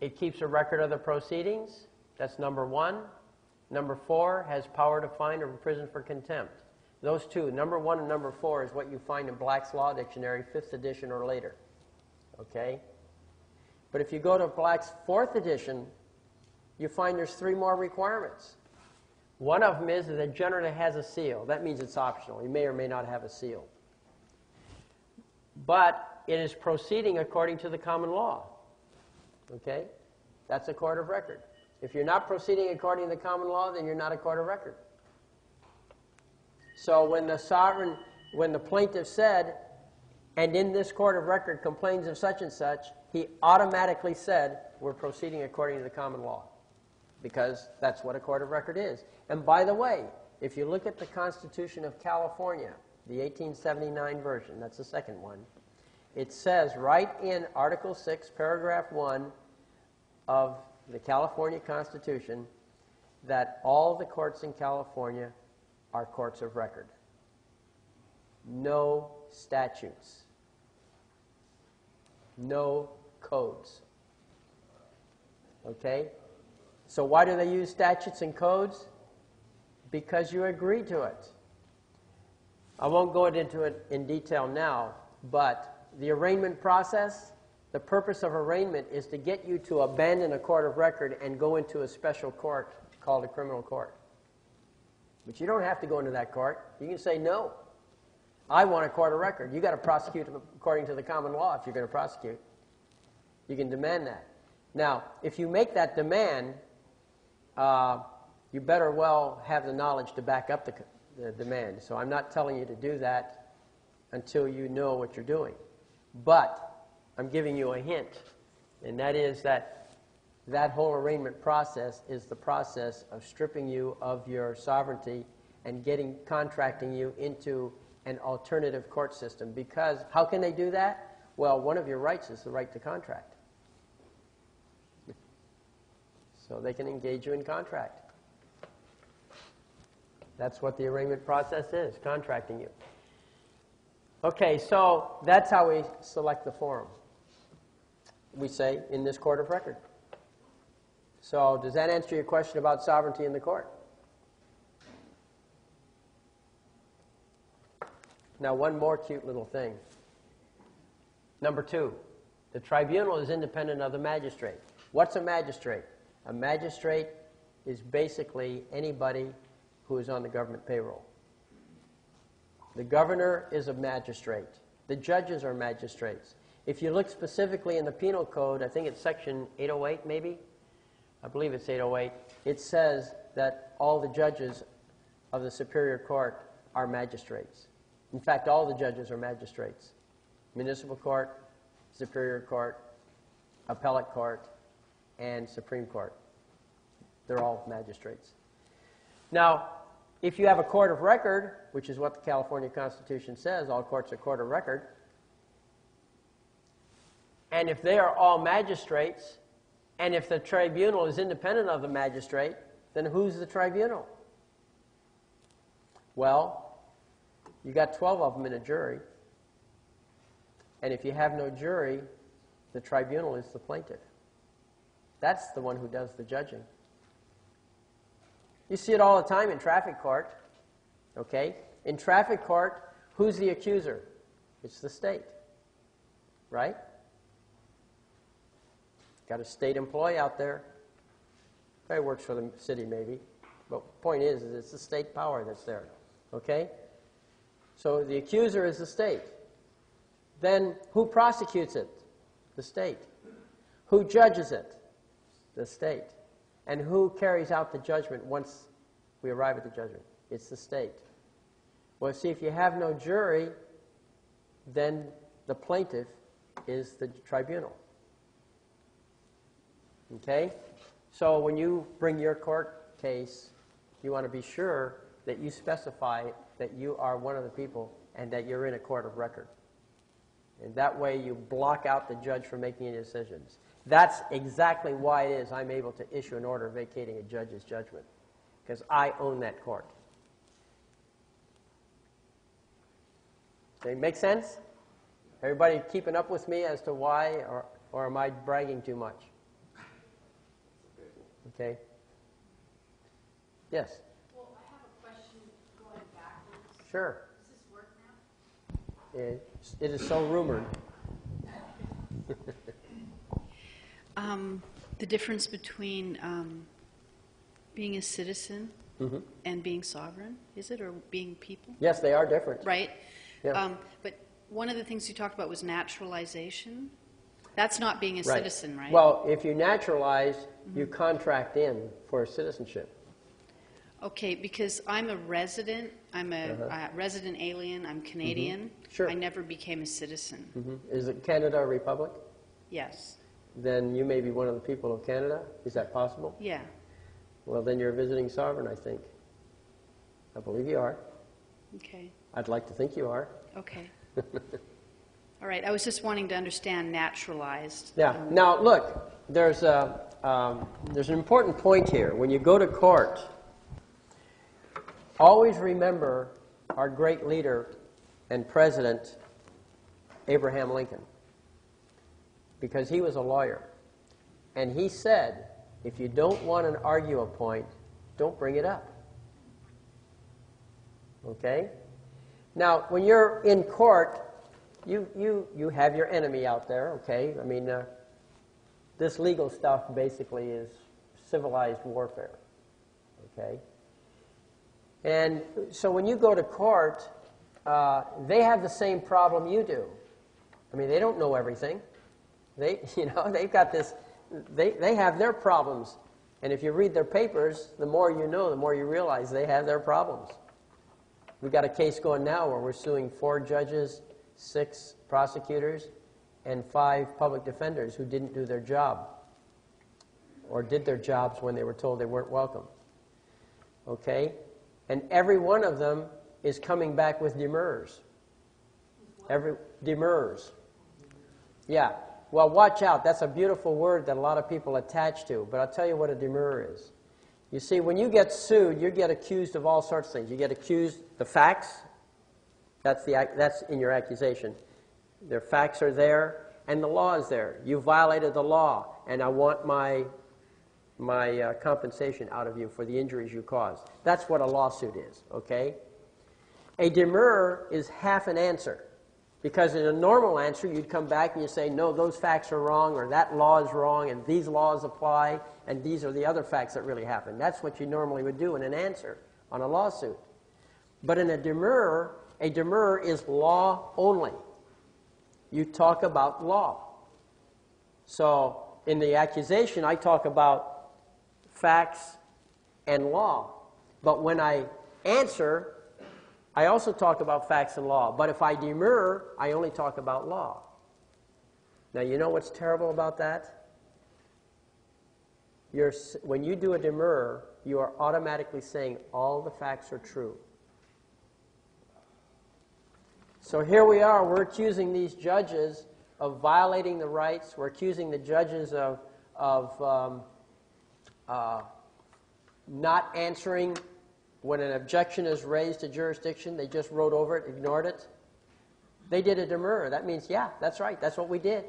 It keeps a record of the proceedings. That's number one. Number four, has power to fine or imprison for contempt. Those two, number one and number four, is what you find in Black's Law Dictionary, fifth edition or later. Okay? But if you go to Black's fourth edition, you find there's three more requirements. One of them is that it generally has a seal. That means it's optional. You may or may not have a seal. But it is proceeding according to the common law. Okay? That's a court of record. If you're not proceeding according to the common law, then you're not a court of record. So when the sovereign, when the plaintiff said, and in this court of record complains of such and such, he automatically said, we're proceeding according to the common law, because that's what a court of record is. And by the way, if you look at the Constitution of California, the eighteen seventy-nine version, that's the second one, it says right in Article six, Paragraph one of the California Constitution that all the courts in California are courts of record. No statutes. No codes. Okay? So why do they use statutes and codes? Because you agree to it. I won't go into it in detail now, but the arraignment process, the purpose of arraignment is to get you to abandon a court of record and go into a special court called a criminal court. But you don't have to go into that court. You can say, no, I want a court of record. You've got to prosecute according to the common law if you're going to prosecute. You can demand that. Now, if you make that demand, uh, you better well have the knowledge to back up the the demand. So I'm not telling you to do that until you know what you're doing. But I'm giving you a hint, and that is that that whole arraignment process is the process of stripping you of your sovereignty and getting, contracting you into an alternative court system. Because how can they do that? Well, one of your rights is the right to contract. So they can engage you in contract. That's what the arraignment process is, contracting you. Okay, so that's how we select the forum. We say, in this court of record. So does that answer your question about sovereignty in the court? Now, one more cute little thing. Number two, the tribunal is independent of the magistrate. What's a magistrate? A magistrate is basically anybody who is on the government payroll. The governor is a magistrate. The judges are magistrates. If you look specifically in the penal code, I think it's section eight oh eight maybe? I believe it's eight oh eight. It says that all the judges of the superior court are magistrates. In fact, all the judges are magistrates. Municipal court, superior court, appellate court, and Supreme Court. They're all magistrates. Now, if you have a court of record, which is what the California Constitution says, all courts are court of record, and if they are all magistrates, and if the tribunal is independent of the magistrate, then who's the tribunal? Well, you got twelve of them in a jury. And if you have no jury, the tribunal is the plaintiff. That's the one who does the judging. You see it all the time in traffic court. Okay? In traffic court, who's the accuser? It's the state. Right? Got a state employee out there. Probably works for the city, maybe. But the point is, is it's the state power that's there. Okay? So the accuser is the state. Then who prosecutes it? The state. Who judges it? The state. And who carries out the judgment once we arrive at the judgment? It's the state. Well, see, if you have no jury, then the plaintiff is the tribunal. Okay? So when you bring your court case, you want to be sure that you specify that you are one of the people and that you're in a court of record. And that way you block out the judge from making any decisions. That's exactly why it is I'm able to issue an order vacating a judge's judgment, because I own that court. Does it make sense? Everybody keeping up with me as to why, or, or am I bragging too much? Okay. Yes? Well, I have a question going backwards. Sure. Does this work now? It, it is so rumored. um, the difference between um, being a citizen mm-hmm. and being sovereign, is it, or being people? Yes, they are different. Right? Yeah. Um, but one of the things you talked about was naturalization. That's not being a right. citizen, right? Well, if you naturalize, mm-hmm. you contract in for citizenship. Okay, because I'm a resident, I'm a uh-huh. uh, resident alien, I'm Canadian. Mm-hmm. Sure. I never became a citizen. Mm-hmm. Is it Canada a republic? Yes. Then you may be one of the people of Canada. Is that possible? Yeah. Well, then you're a visiting sovereign, I think. I believe you are. Okay. I'd like to think you are. Okay. All right, I was just wanting to understand naturalized. Yeah. Now, look, there's, a, um, there's an important point here. When you go to court, always remember our great leader and president, Abraham Lincoln, because he was a lawyer. And he said, if you don't want to argue a point, don't bring it up. Okay? Now, when you're in court, You, you, you have your enemy out there, okay? I mean, uh, this legal stuff basically is civilized warfare, okay? And so when you go to court, uh, they have the same problem you do. I mean, they don't know everything. They, you know, they've got this, they, they have their problems. And if you read their papers, the more you know, the more you realize they have their problems. We've got a case going now where we're suing four judges, six prosecutors, and five public defenders who didn't do their job or did their jobs when they were told they weren't welcome. Okay? And every one of them is coming back with demurs. Every demurs. Yeah. Well, watch out. That's a beautiful word that a lot of people attach to, but I'll tell you what a demur is. You see, when you get sued, you get accused of all sorts of things. You get accused the facts, That's, the, that's in your accusation. The facts are there, and the law is there. You violated the law, and I want my, my uh, compensation out of you for the injuries you caused. That's what a lawsuit is, okay? A demurrer is half an answer, because in a normal answer, you'd come back and you say, no, those facts are wrong, or that law is wrong, and these laws apply, and these are the other facts that really happen. That's what you normally would do in an answer on a lawsuit. But in a demurrer, a demurrer is law only. You talk about law. So in the accusation, I talk about facts and law. But when I answer, I also talk about facts and law. But if I demur, I only talk about law. Now, you know what's terrible about that? You're, when you do a demurrer, you are automatically saying all the facts are true. So here we are, we're accusing these judges of violating the rights, we're accusing the judges of, of um, uh, not answering when an objection is raised to jurisdiction, they just wrote over it, ignored it. They did a demurrer, that means, yeah, that's right, that's what we did.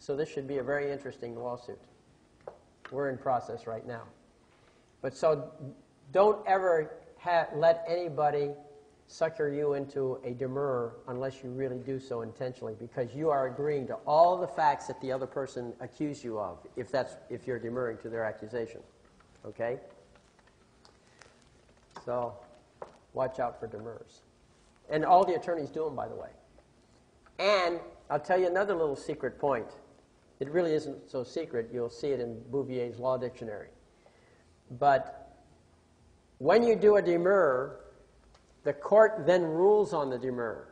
So this should be a very interesting lawsuit. We're in process right now. But so don't ever ha let anybody sucker you into a demurrer unless you really do so intentionally, because you are agreeing to all the facts that the other person accused you of, if that's if you're demurring to their accusation. Okay? So watch out for demurrers. And all the attorneys do them, by the way. And I'll tell you another little secret point. It really isn't so secret. You'll see it in Bouvier's Law Dictionary. But when you do a demurrer, the court then rules on the demurrer.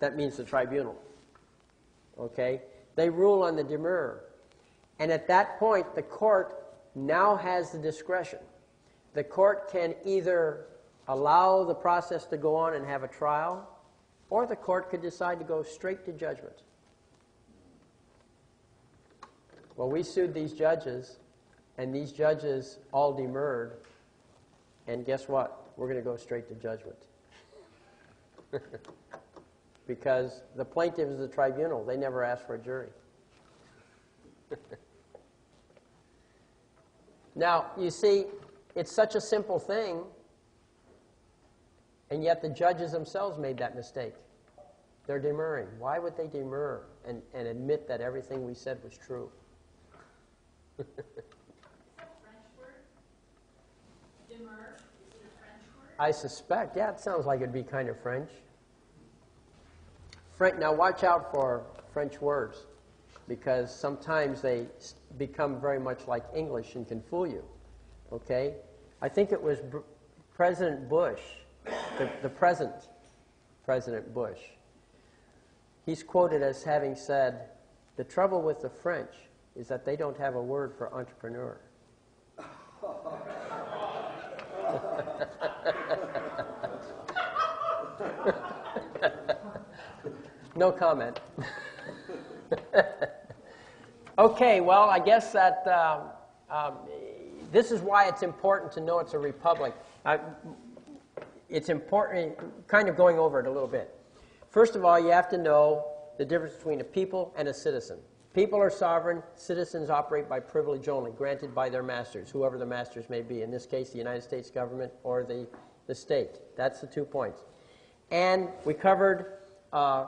That means the tribunal. Okay? They rule on the demurrer. And at that point, the court now has the discretion. The court can either allow the process to go on and have a trial, or the court could decide to go straight to judgment. Well, we sued these judges, and these judges all demurred, and guess what? We're going to go straight to judgment. Because the plaintiff is the tribunal. They never asked for a jury. Now, you see, it's such a simple thing, and yet the judges themselves made that mistake. They're demurring. Why would they demur and, and admit that everything we said was true? Is that a French word? Demur? I suspect, yeah, it sounds like it'd be kind of French. French. Now, watch out for French words, because sometimes they become very much like English and can fool you, okay? I think it was B President Bush, the, the present President Bush. He's quoted as having said, the trouble with the French is that they don't have a word for entrepreneur. No comment. Okay, well, I guess that um, um, this is why it's important to know it's a republic. I, it's important, kind of going over it a little bit. First of all, you have to know the difference between a people and a citizen. People are sovereign. Citizens operate by privilege only, granted by their masters, whoever the masters may be. In this case, the United States government or the, the state. That's the two points. And we covered uh,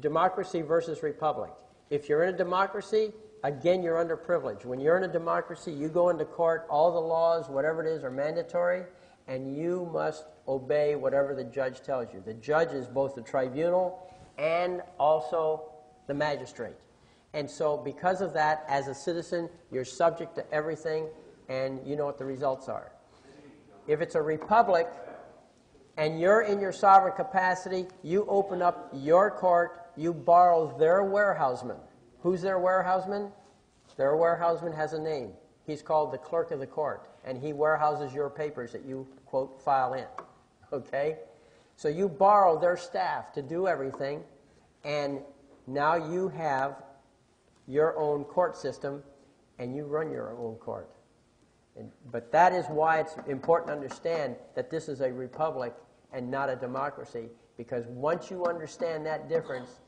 democracy versus republic. If you're in a democracy, again, you're under privilege. When you're in a democracy, you go into court. All the laws, whatever it is, are mandatory, and you must obey whatever the judge tells you. The judge is both the tribunal and also the magistrate. And so because of that, as a citizen, you're subject to everything, and you know what the results are. If it's a republic and you're in your sovereign capacity, you open up your court, you borrow their warehouseman. Who's their warehouseman? Their warehouseman has a name. He's called the clerk of the court, and he warehouses your papers that you, quote, file in. Okay? So you borrow their staff to do everything, and now you have your own court system, and you run your own court. And, but that is why it's important to understand that this is a republic and not a democracy, because once you understand that difference,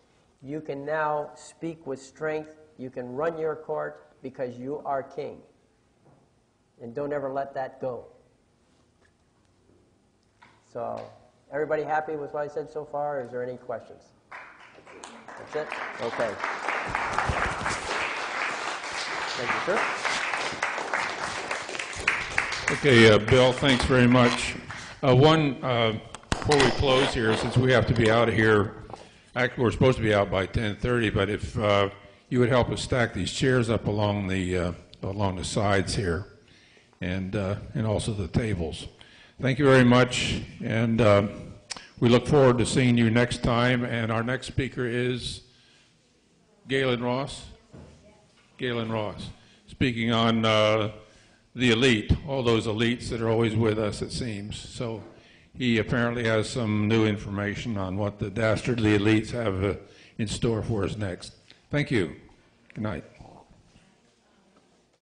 you can now speak with strength, you can run your court, because you are king. And don't ever let that go. So, everybody happy with what I said so far? Or is there any questions? That's it? Okay. Thank you, sir. Okay, uh, Bill, thanks very much. Uh, one, uh, before we close here, since we have to be out of here, actually we're supposed to be out by ten thirty, but if uh, you would help us stack these chairs up along the, uh, along the sides here, and, uh, and also the tables. Thank you very much, and uh, we look forward to seeing you next time. And our next speaker is Galen Ross. Galen Ross, speaking on uh, the elite, all those elites that are always with us, it seems. So he apparently has some new information on what the dastardly elites have uh, in store for us next. Thank you. Good night.